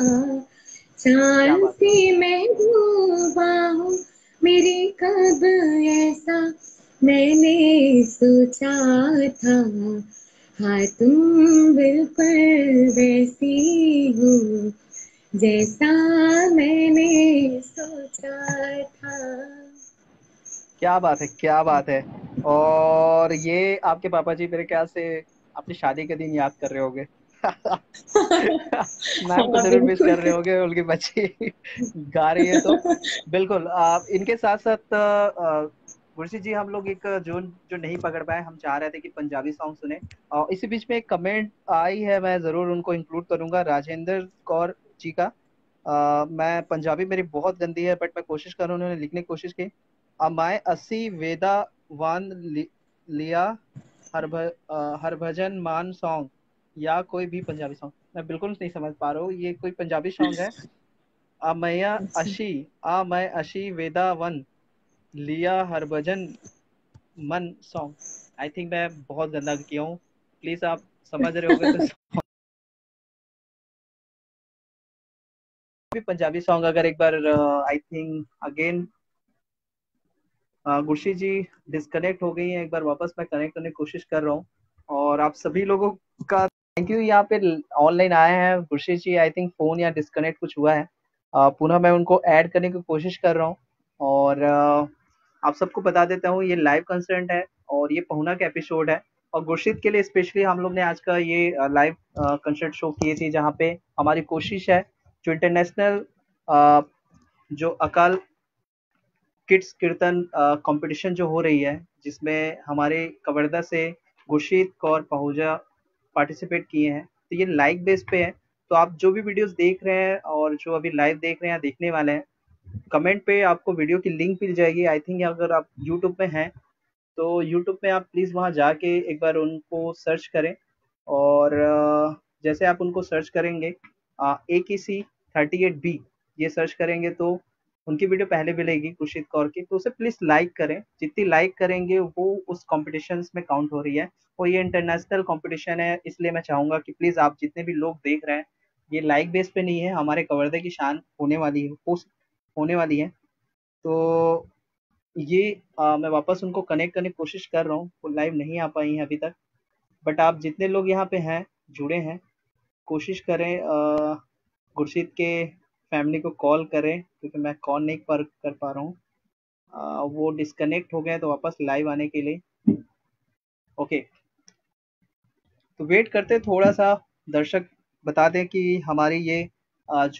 चांद सी महबूबा हो मेरी कब ऐसा मैंने सोचा था हाँ तुम बिल्कुल वैसी हो जैसा मैंने सोचा था। क्या बात है, क्या बात है। और ये आपके पापा जी मेरे ख्याल से अपनी शादी के दिन याद कर रहे होंगे। आपको जरूर मिस कर रहे होंगे। उनकी बच्ची गा रही है तो बिल्कुल। इनके साथ साथ गुरशीत जी हम लोग एक जो नहीं पकड़ पाए हम चाह रहे थे कि पंजाबी सॉन्ग सुने। और इसी बीच में एक कमेंट आई है, मैं जरूर उनको इंक्लूड करूंगा राजेंद्र कौर जी का। मैं पंजाबी मेरी बहुत गंदी है बट मैं कोशिश कर रहा हूं, उन्होंने लिखने की कोशिश की। अमाय असी वेदा वान लिया हरभजन मान सॉन्ग या कोई भी पंजाबी सॉन्ग। मैं बिल्कुल नहीं समझ पा रहा हूँ ये कोई पंजाबी सॉन्ग है। अमय अशी वेदा वन लिया हरभजन मन सॉन्ग। आई थिंक मैं बहुत गंदा किया हूँ, प्लीज आप समझ रहे होंगे तो भी पंजाबी सॉन्ग अगर एक बार I think again Gursheet ji disconnect हो गई हैं, एक बार वापस मैं कनेक्ट करने की कोशिश कर रहा हूँ। और आप सभी लोगों का थैंक यू यहाँ पे ऑनलाइन आए हैं। Gursheet ji I think phone या डिस्कनेक्ट कुछ हुआ है, पुनः मैं उनको ऐड करने की कोशिश कर रहा हूँ। और आप सबको बता देता हूँ ये लाइव कंसर्ट है और ये पहुना का एपिसोड है। और गुरशीत के लिए स्पेशली हम लोग ने आज का ये लाइव कंसर्ट शो किए थे जहाँ पे हमारी कोशिश है जो इंटरनेशनल जो अकाल किड्स कीर्तन कंपटीशन जो हो रही है जिसमें हमारे कवर्धा से गुरशीत कौर पहुजा पार्टिसिपेट किए हैं। तो ये लाइव बेस पे है, तो आप जो भी वीडियोस देख रहे हैं और जो अभी लाइव देख रहे हैं देखने वाले हैं कमेंट पे आपको वीडियो की लिंक मिल जाएगी। आई थिंक अगर आप यूट्यूब में हैं तो यूट्यूब में आप प्लीज़ वहां जाके एक बार उनको सर्च करें। और जैसे आप उनको सर्च करेंगे AKC 38B ये सर्च करेंगे तो उनकी वीडियो पहले मिलेगी गुरशीत कौर की। तो उसे प्लीज़ लाइक करें, जितनी लाइक करेंगे वो उस कॉम्पिटिशन में काउंट हो रही है। और ये इंटरनेशनल कॉम्पिटिशन है इसलिए मैं चाहूँगा कि प्लीज़ आप जितने भी लोग देख रहे हैं ये लाइक बेस पे नहीं है, हमारे कवर्धे की शान होने वाली है। तो ये मैं वापस उनको कनेक्ट करने की कोशिश कर रहा हूँ, वो लाइव नहीं आ पाई हैं अभी तक। बट आप जितने लोग यहाँ पे हैं जुड़े हैं कोशिश करें गुरशीत के फैमिली को कॉल करें क्योंकि मैं कॉल नहीं कर पा रहा हूँ। वो डिस्कनेक्ट हो गए तो वापस लाइव आने के लिए ओके। तो वेट करते थोड़ा सा, दर्शक बता दें कि हमारी ये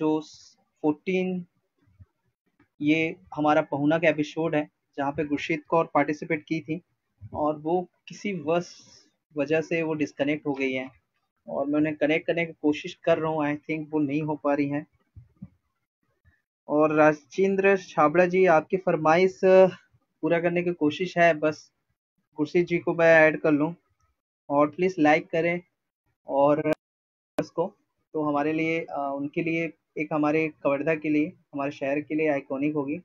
जो 14 ये हमारा पहुना का एपिसोड है जहाँ पे गुरशीत कौर पार्टिसिपेट की थी और वो किसी वजह से वो डिस्कनेक्ट हो गई हैं। और मैं उन्हें कनेक्ट करने की कोशिश कर रहा हूँ, आई थिंक वो नहीं हो पा रही हैं। और राजेंद्र छाबड़ा जी आपकी फरमाइश पूरा करने की कोशिश है, बस गुरशीत जी को मैं ऐड कर लूं। और प्लीज़ लाइक करें और उसको तो हमारे लिए उनके लिए एक हमारे कवर्धा के लिए हमारे शहर के लिए आइकॉनिक होगी।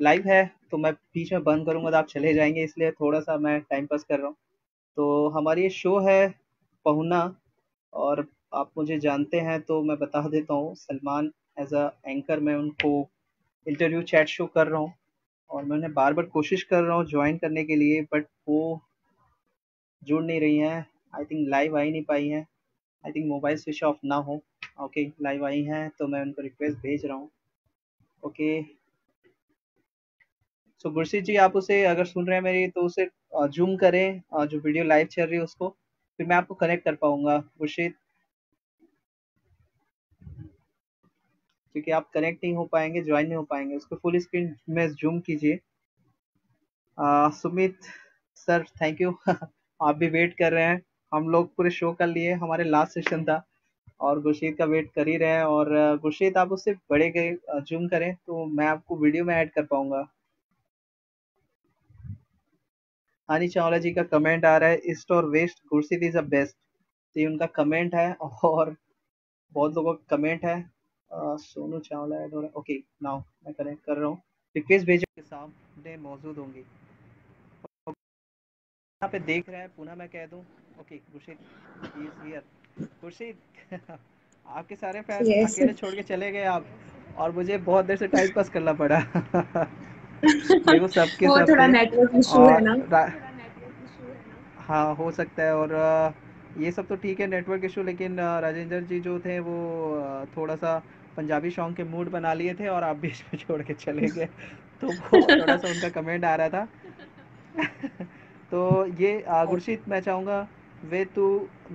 लाइव है तो मैं बीच में बंद करूंगा तो आप चले जाएंगे, इसलिए थोड़ा सा मैं टाइम पास कर रहा हूँ। तो हमारी ये शो है पहुना, और आप मुझे जानते हैं तो मैं बता देता हूँ, सलमान एज अ एंकर मैं उनको इंटरव्यू चैट शो कर रहा हूँ और मैं उन्हें बार बार कोशिश कर रहा हूँ ज्वाइन करने के लिए, बट वो जुड़ नहीं रही हैं। आई थिंक लाइव आई नहीं पाई हैं, I think mobile switch off ना हो। ओके लाइव आई हैं तो मैं उनको रिक्वेस्ट भेज रहा हूँ। ओके तो गुरशीत जी आप उसे अगर सुन रहे हैं मेरी तो उसे जूम करें, जो वीडियो लाइव चल रही है उसको, फिर मैं आपको कनेक्ट कर पाऊंगा गुरशीत, क्योंकि आप कनेक्ट नहीं हो पाएंगे, ज्वाइन नहीं हो पाएंगे। उसको फुल स्क्रीन में जूम कीजिए। सुमित सर थैंक यू आप भी वेट कर रहे हैं, हम लोग पूरे शो कर लिए, हमारे लास्ट सेशन था और गुरशीत का वेट कर ही रहे हैं। और गुरशीत आप उससे बड़े गए जूम करें तो मैं आपको वीडियो में ऐड कर पाऊंगा। हानी चावला जी का कमेंट आ रहा है, ईस्ट और west Gursheet is the best, तो ये उनका कमेंट है और बहुत लोगों का कमेंट है। सोनू चावला ऐड हो रहा है। ओके नाउ मैं कनेक्ट कर रहा हूँ, रिक्वेस्ट भेजो के सामने मौजूद होंगी। यहाँ पे देख रहा है पुनः मैं कह दूँ, okay Gursheet he is here. Gursheet आपके सारे फैन अकेले छोड़ के चले गए आप, और मुझे बहुत देर से टाइम पास करना पड़ा वो सबके सब थोड़ा नेटवर्क इशू है ना। हाँ हो सकता है, और ये सब तो ठीक है नेटवर्क इशू, लेकिन राजेंद्र जी जो थे वो थोड़ा सा पंजाबी सॉन्ग के मूड बना लिए थे और आप बीच में छोड़ के चले गए तो वो थोड़ा सा उनका कमेंट आ रहा था तो ये गुरशीत मैं चाहूँगा वे तू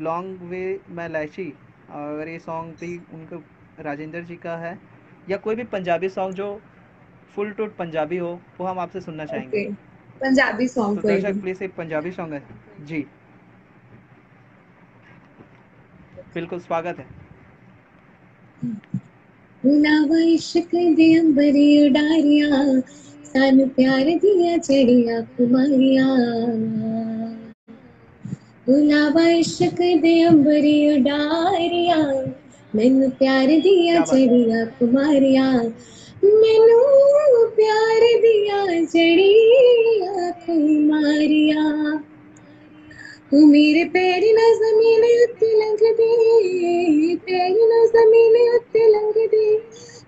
लॉन्ग वे मैं लाइची, अगर ये सॉन्ग भी उनको राजेंद्र जी का है या कोई भी पंजाबी सॉन्ग जो फुल टूट पंजाबी हो वो हम आपसे सुनना चाहेंगे। पंजाबी सॉन्ग कोई दर्शक प्लीज, एक पंजाबी सॉन्ग है जी, बिल्कुल स्वागत है। नावा इश्क दे अंबरे डारियां सानू प्यार दिया चढ़िया कुमारियां, नावा इश्क दे अंबरे डारियां मैनू प्यार दिया चढ़िया कुमारियां, मैनू प्यार दिया जड़िया कुमारिया, तू मेरे पैर ना जमीन उत्ते लंघ दे, पैर ना जमीन उत्ते लंघ दे,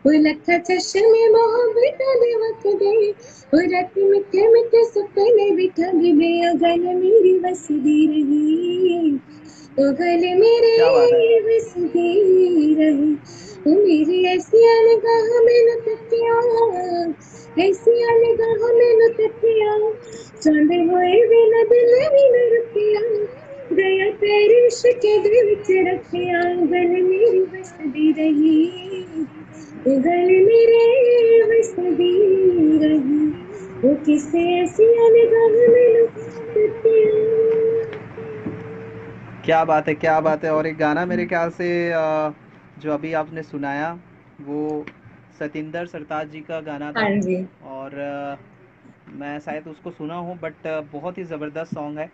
वो लखा चश्मे मोहब्बत दे वख दे, वो रात मिठे मिठे सपने बिठा दे, ओ गल मेरी वसदी रही, ओ गल मेरे वसदी रही, तू मेरी ऐसी निगाह मैनू तकिया, ऐसी निगाह मैनू तकिया, चाहते होए वे ना दिल वी ना रुकिया, गया तेरे इश्क दे विच रखिया, गल मेरी वसदी रही, गल मेरे वसदी रही, वो किसे ऐसी निगाह मैनू तकिया। क्या बात है, क्या बात है। और एक गाना मेरे ख्याल से जो अभी आपने सुनाया वो सतिंदर सरताज जी का गाना था, और मैं शायद उसको सुना हूँ, बट बहुत ही ज़बरदस्त सॉन्ग है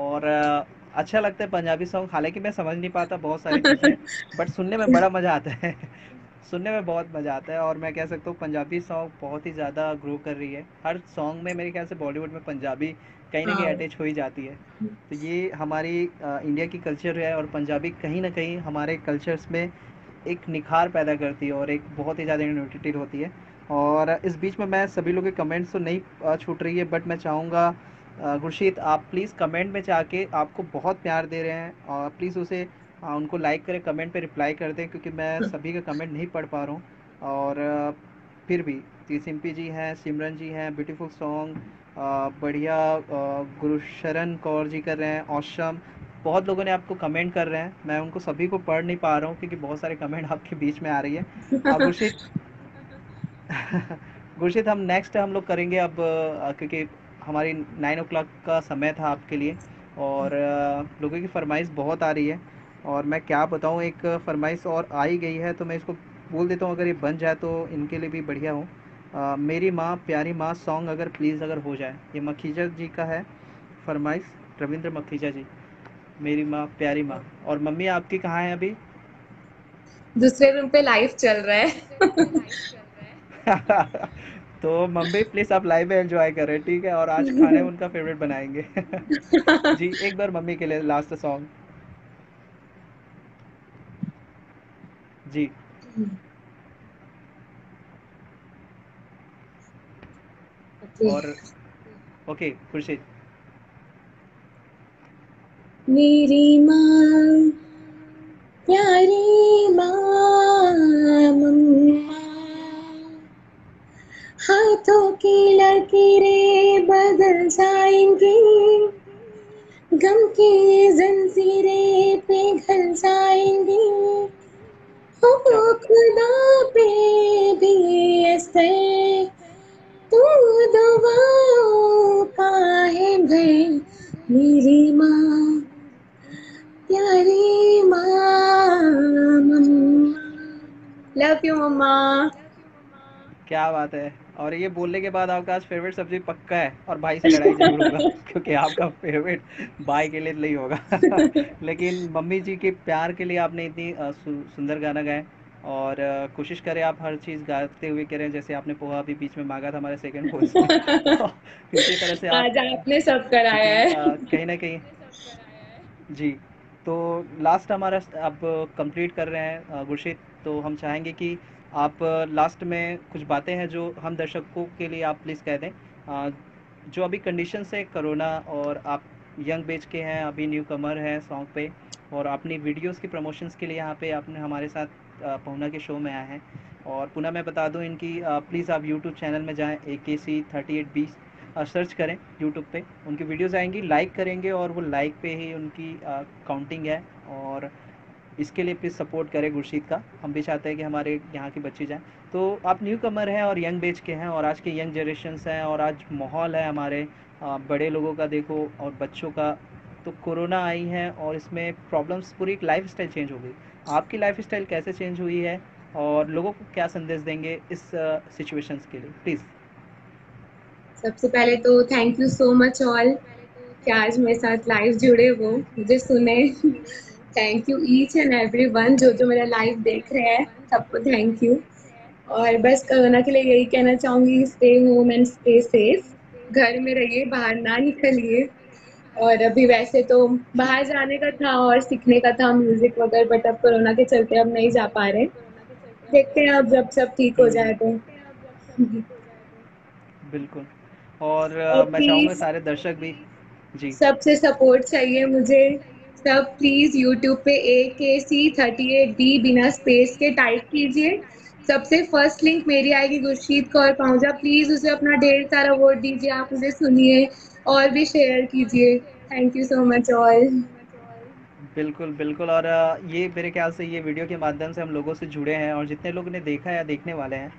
और अच्छा लगता है पंजाबी सॉन्ग, हालांकि मैं समझ नहीं पाता बहुत सारी चीज़ें बट सुनने में बड़ा मज़ा आता है सुनने में बहुत मज़ा आता है। और मैं कह सकता हूँ पंजाबी सॉन्ग बहुत ही ज़्यादा ग्रो कर रही है, हर सॉन्ग में मेरे ख्याल से बॉलीवुड में पंजाबी कहीं ना कहीं अटैच हो ही जाती है, तो ये हमारी इंडिया की कल्चर है और पंजाबी कहीं ना कहीं हमारे कल्चर्स में एक निखार पैदा करती है और एक बहुत ही ज़्यादा यूनिटी होती है। और इस बीच में मैं सभी लोगों के कमेंट्स तो नहीं छूट रही है, बट मैं चाहूँगा गुरशीत आप प्लीज़ कमेंट में जाके, आपको बहुत प्यार दे रहे हैं और प्लीज़ उसे उनको लाइक करें, कमेंट पे रिप्लाई कर दें, क्योंकि मैं सभी का कमेंट नहीं पढ़ पा रहा हूँ। और फिर भी सिम्पी जी हैं, सिमरन जी हैं, ब्यूटीफुल सॉन्ग बढ़िया, गुरुशरण कौर जी कर रहे हैं, ऑसम, बहुत लोगों ने आपको कमेंट कर रहे हैं, मैं उनको सभी को पढ़ नहीं पा रहा हूँ क्योंकि बहुत सारे कमेंट आपके बीच में आ रही है। गुरशीत हम नेक्स्ट हम लोग करेंगे अब, क्योंकि हमारी 9 o'clock का समय था आपके लिए और लोगों की फरमाइश बहुत आ रही है और मैं क्या बताऊँ, एक फरमाइश और आई गई है तो मैं इसको बोल देता हूँ अगर ये बन जाए तो इनके लिए भी बढ़िया हो। मेरी माँ प्यारी माँ सॉन्ग अगर प्लीज़ अगर हो जाए, ये मखीजा जी का है फरमाइश, रविंद्र मखीजा जी, मेरी माँ प्यारी माँ। और मम्मी आपकी कहाँ है? अभी दूसरे रूम पे लाइव चल रहा है तो मम्मी प्लीज आप लाइव में एंजॉय करें, ठीक है? और आज खाने उनका फेवरेट बनाएंगे जी एक बार मम्मी के लिए लास्ट सॉन्ग जी। और ओके खुर्शीद। मेरी माँ प्यारी माँ मम्मा हाथों की लकीरें बदल जाएंगी, गम की जंजीरें पिघल जाएंगी, ओ खुदा पे भी ऐसे तू दुआओं का है भय। मेरी माँ प्यारी माँ मम्मा लव यू मम्मा। क्या बात है। और ये बोलने के बाद आपका आज फेवरेट सब्जी पक्का है और भाई से लड़ाई जरूर होगा क्योंकि आपका फेवरेट भाई के लिए नहीं होगा लेकिन मम्मी जी के प्यार के लिए आपने इतनी सुंदर गाना गाया। और कोशिश करें आप हर चीज़ गाते हुए करें, जैसे आपने पोहा भी बीच में मांगा था हमारे सेकंड पोस्ट में इसी तरह से आज आपने सब कराया है कहीं ना कहीं जी। तो लास्ट हमारा आप कंप्लीट कर रहे हैं गुरशीत, तो हम चाहेंगे कि आप लास्ट में कुछ बातें हैं जो हम दर्शकों के लिए आप प्लीज़ कह दें। जो अभी कंडीशन है कोरोना, और आप यंग बेच के हैं, अभी न्यू कमर हैं सॉन्ग पे, और अपनी वीडियोस की प्रमोशंस के लिए यहाँ पे आपने हमारे साथ पहुना के शो में आए हैं। और पुनः मैं बता दूं इनकी, प्लीज़ आप यूट्यूब चैनल में जाएं, AKC 38B सर्च करें यूट्यूब पे, उनकी वीडियोस आएंगी, लाइक करेंगे और वो लाइक पे ही उनकी काउंटिंग है। और इसके लिए प्लीज़ सपोर्ट करें गुरशीत का, हम भी चाहते हैं कि हमारे यहाँ की बच्चे जाएं। तो आप न्यू कमर हैं और यंग बेच के हैं, और आज के यंग जनरेशन्स हैं, और आज माहौल है हमारे बड़े लोगों का देखो और बच्चों का, तो कोरोना आई है और इसमें प्रॉब्लम्स, पूरी एक लाइफ स्टाइल चेंज हो गई। आपकी लाइफ स्टाइल कैसे चेंज हुई है और लोगों को क्या संदेश देंगे इस सिचुएशंस के लिए प्लीज़? सबसे पहले तो thank you so much all कि आज मेरे साथ लाइव जुड़े हो, मुझे सुने thank you each and every one जो मेरा लाइव देख रहे हैं, सबको थैंक यू। और बस कोरोना के लिए यही कहना चाहूँगी, stay home and stay safe, घर में रहिए, बाहर ना निकलिए। और अभी वैसे तो बाहर जाने का था और सीखने का था म्यूजिक वगैरह, बट अब कोरोना के चलते अब नहीं जा पा रहे, देखते हैं अब जब सब ठीक हो जाए तो। बिल्कुल। और मैं चाहूँगा सारे दर्शक भी जी, सबसे सपोर्ट चाहिए मुझे, सब प्लीज़ यूट्यूब पे AKC 38B बिना स्पेस के टाइप कीजिए, सबसे फर्स्ट लिंक मेरी आएगी गुरशीत कौर पाहुजा, प्लीज़ उसे अपना ढेर सारा वोट दीजिए, आप उसे सुनिए और भी शेयर कीजिए। Thank you so much all. बिल्कुल बिल्कुल। और ये मेरे ख्याल से ये वीडियो के माध्यम से हम लोगों से जुड़े हैं, और जितने लोग ने देखा या देखने वाले हैं,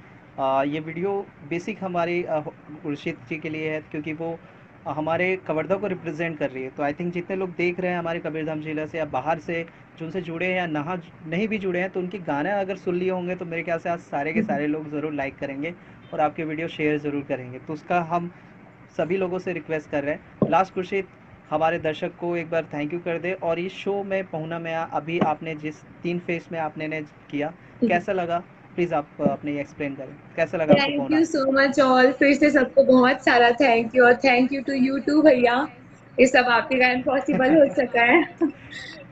ये वीडियो बेसिक हमारी गुरशीत जी के लिए है क्योंकि वो हमारे कवर्धा को रिप्रेजेंट कर रही है। तो आई थिंक जितने लोग देख रहे हैं हमारे कबीरधाम जिला से या बाहर से जिनसे जुड़े हैं या नहा नहीं भी जुड़े हैं, तो उनके गाने अगर सुन लिए होंगे तो मेरे ख्याल से आज सारे के सारे लोग ज़रूर लाइक करेंगे और आपके वीडियो शेयर ज़रूर करेंगे, तो उसका हम सभी लोगों से रिक्वेस्ट कर रहे हैं। लास्ट गुरशीत हमारे दर्शक को एक बार थैंक यू कर दे, और इस शो में पहुना में अभी आपने जिस 3 फेज में आपने ने किया, कैसा लगा प्लीज़ आप अपने एक्सप्लेन करें, कैसा लगा? Thank you so much all, फिर से सबको बहुत सारा थैंक यू, और thank you to you too भैया, ये सब आपके कारण पॉसिबल हो सका है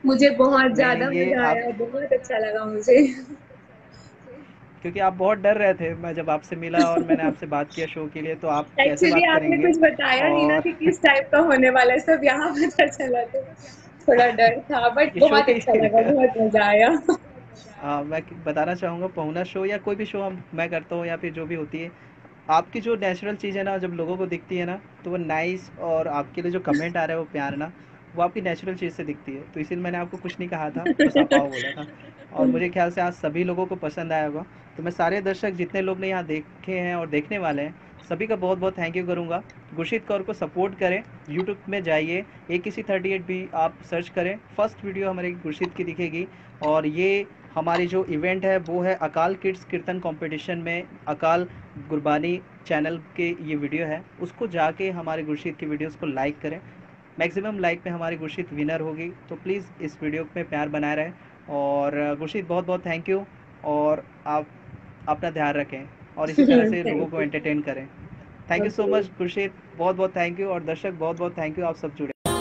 मुझे बहुत ज़्यादा मजा आया, बहुत अच्छा लगा मुझे क्योंकि आप बहुत डर रहे थे, मैं जब आपसे मिला और मैंने आपसे बात किया शो के लिए, तो आप कैसे बात करेंगे? आपने कुछ बताया नहीं ना कि किस टाइप का होने वाला है, सब यहाँ पता चला था, थोड़ा डर था बट बहुत अच्छा लगा, बहुत मजा आया। हाँ, मैं बताना चाहूँगा पहुना शो या कोई भी शो मैं करता हूँ या फिर जो भी होती है, आपकी जो नेचुरल चीज़ है ना, जब लोगों को दिखती है ना, तो वो नाइस, और आपके लिए जो कमेंट आ रहा है वो प्यार ना, वो आपकी नेचुरल चीज़ से दिखती है। तो इसीलिए मैंने आपको कुछ नहीं कहा था, बस आप आओ बोला था, और मुझे ख्याल से आज सभी लोगों को पसंद आया होगा। तो मैं सारे दर्शक जितने लोग ने यहाँ देखे हैं और देखने वाले हैं, सभी का बहुत बहुत थैंक यू करूँगा। गुरशीत कौर को सपोर्ट करें, यूट्यूब में जाइए, AKC 38B आप सर्च करें, फर्स्ट वीडियो हमारे गुरशीत की दिखेगी, और ये हमारी जो इवेंट है वो है अकाल किड्स कीर्तन कंपटीशन में अकाल गुरबानी चैनल के ये वीडियो है, उसको जाके हमारे गुरशीत की वीडियोस को लाइक करें। मैक्सिमम लाइक में हमारी गुरशीत विनर होगी, तो प्लीज़ इस वीडियो पे प्यार बनाए रहें। और गुरशीत बहुत बहुत थैंक यू, और आप अपना ध्यान रखें और इसी तरह से लोगों को एंटरटेन करें। Thank you so much Gursheet, बहुत बहुत थैंक यू। और दर्शक बहुत बहुत थैंक यू, आप सब जुड़े।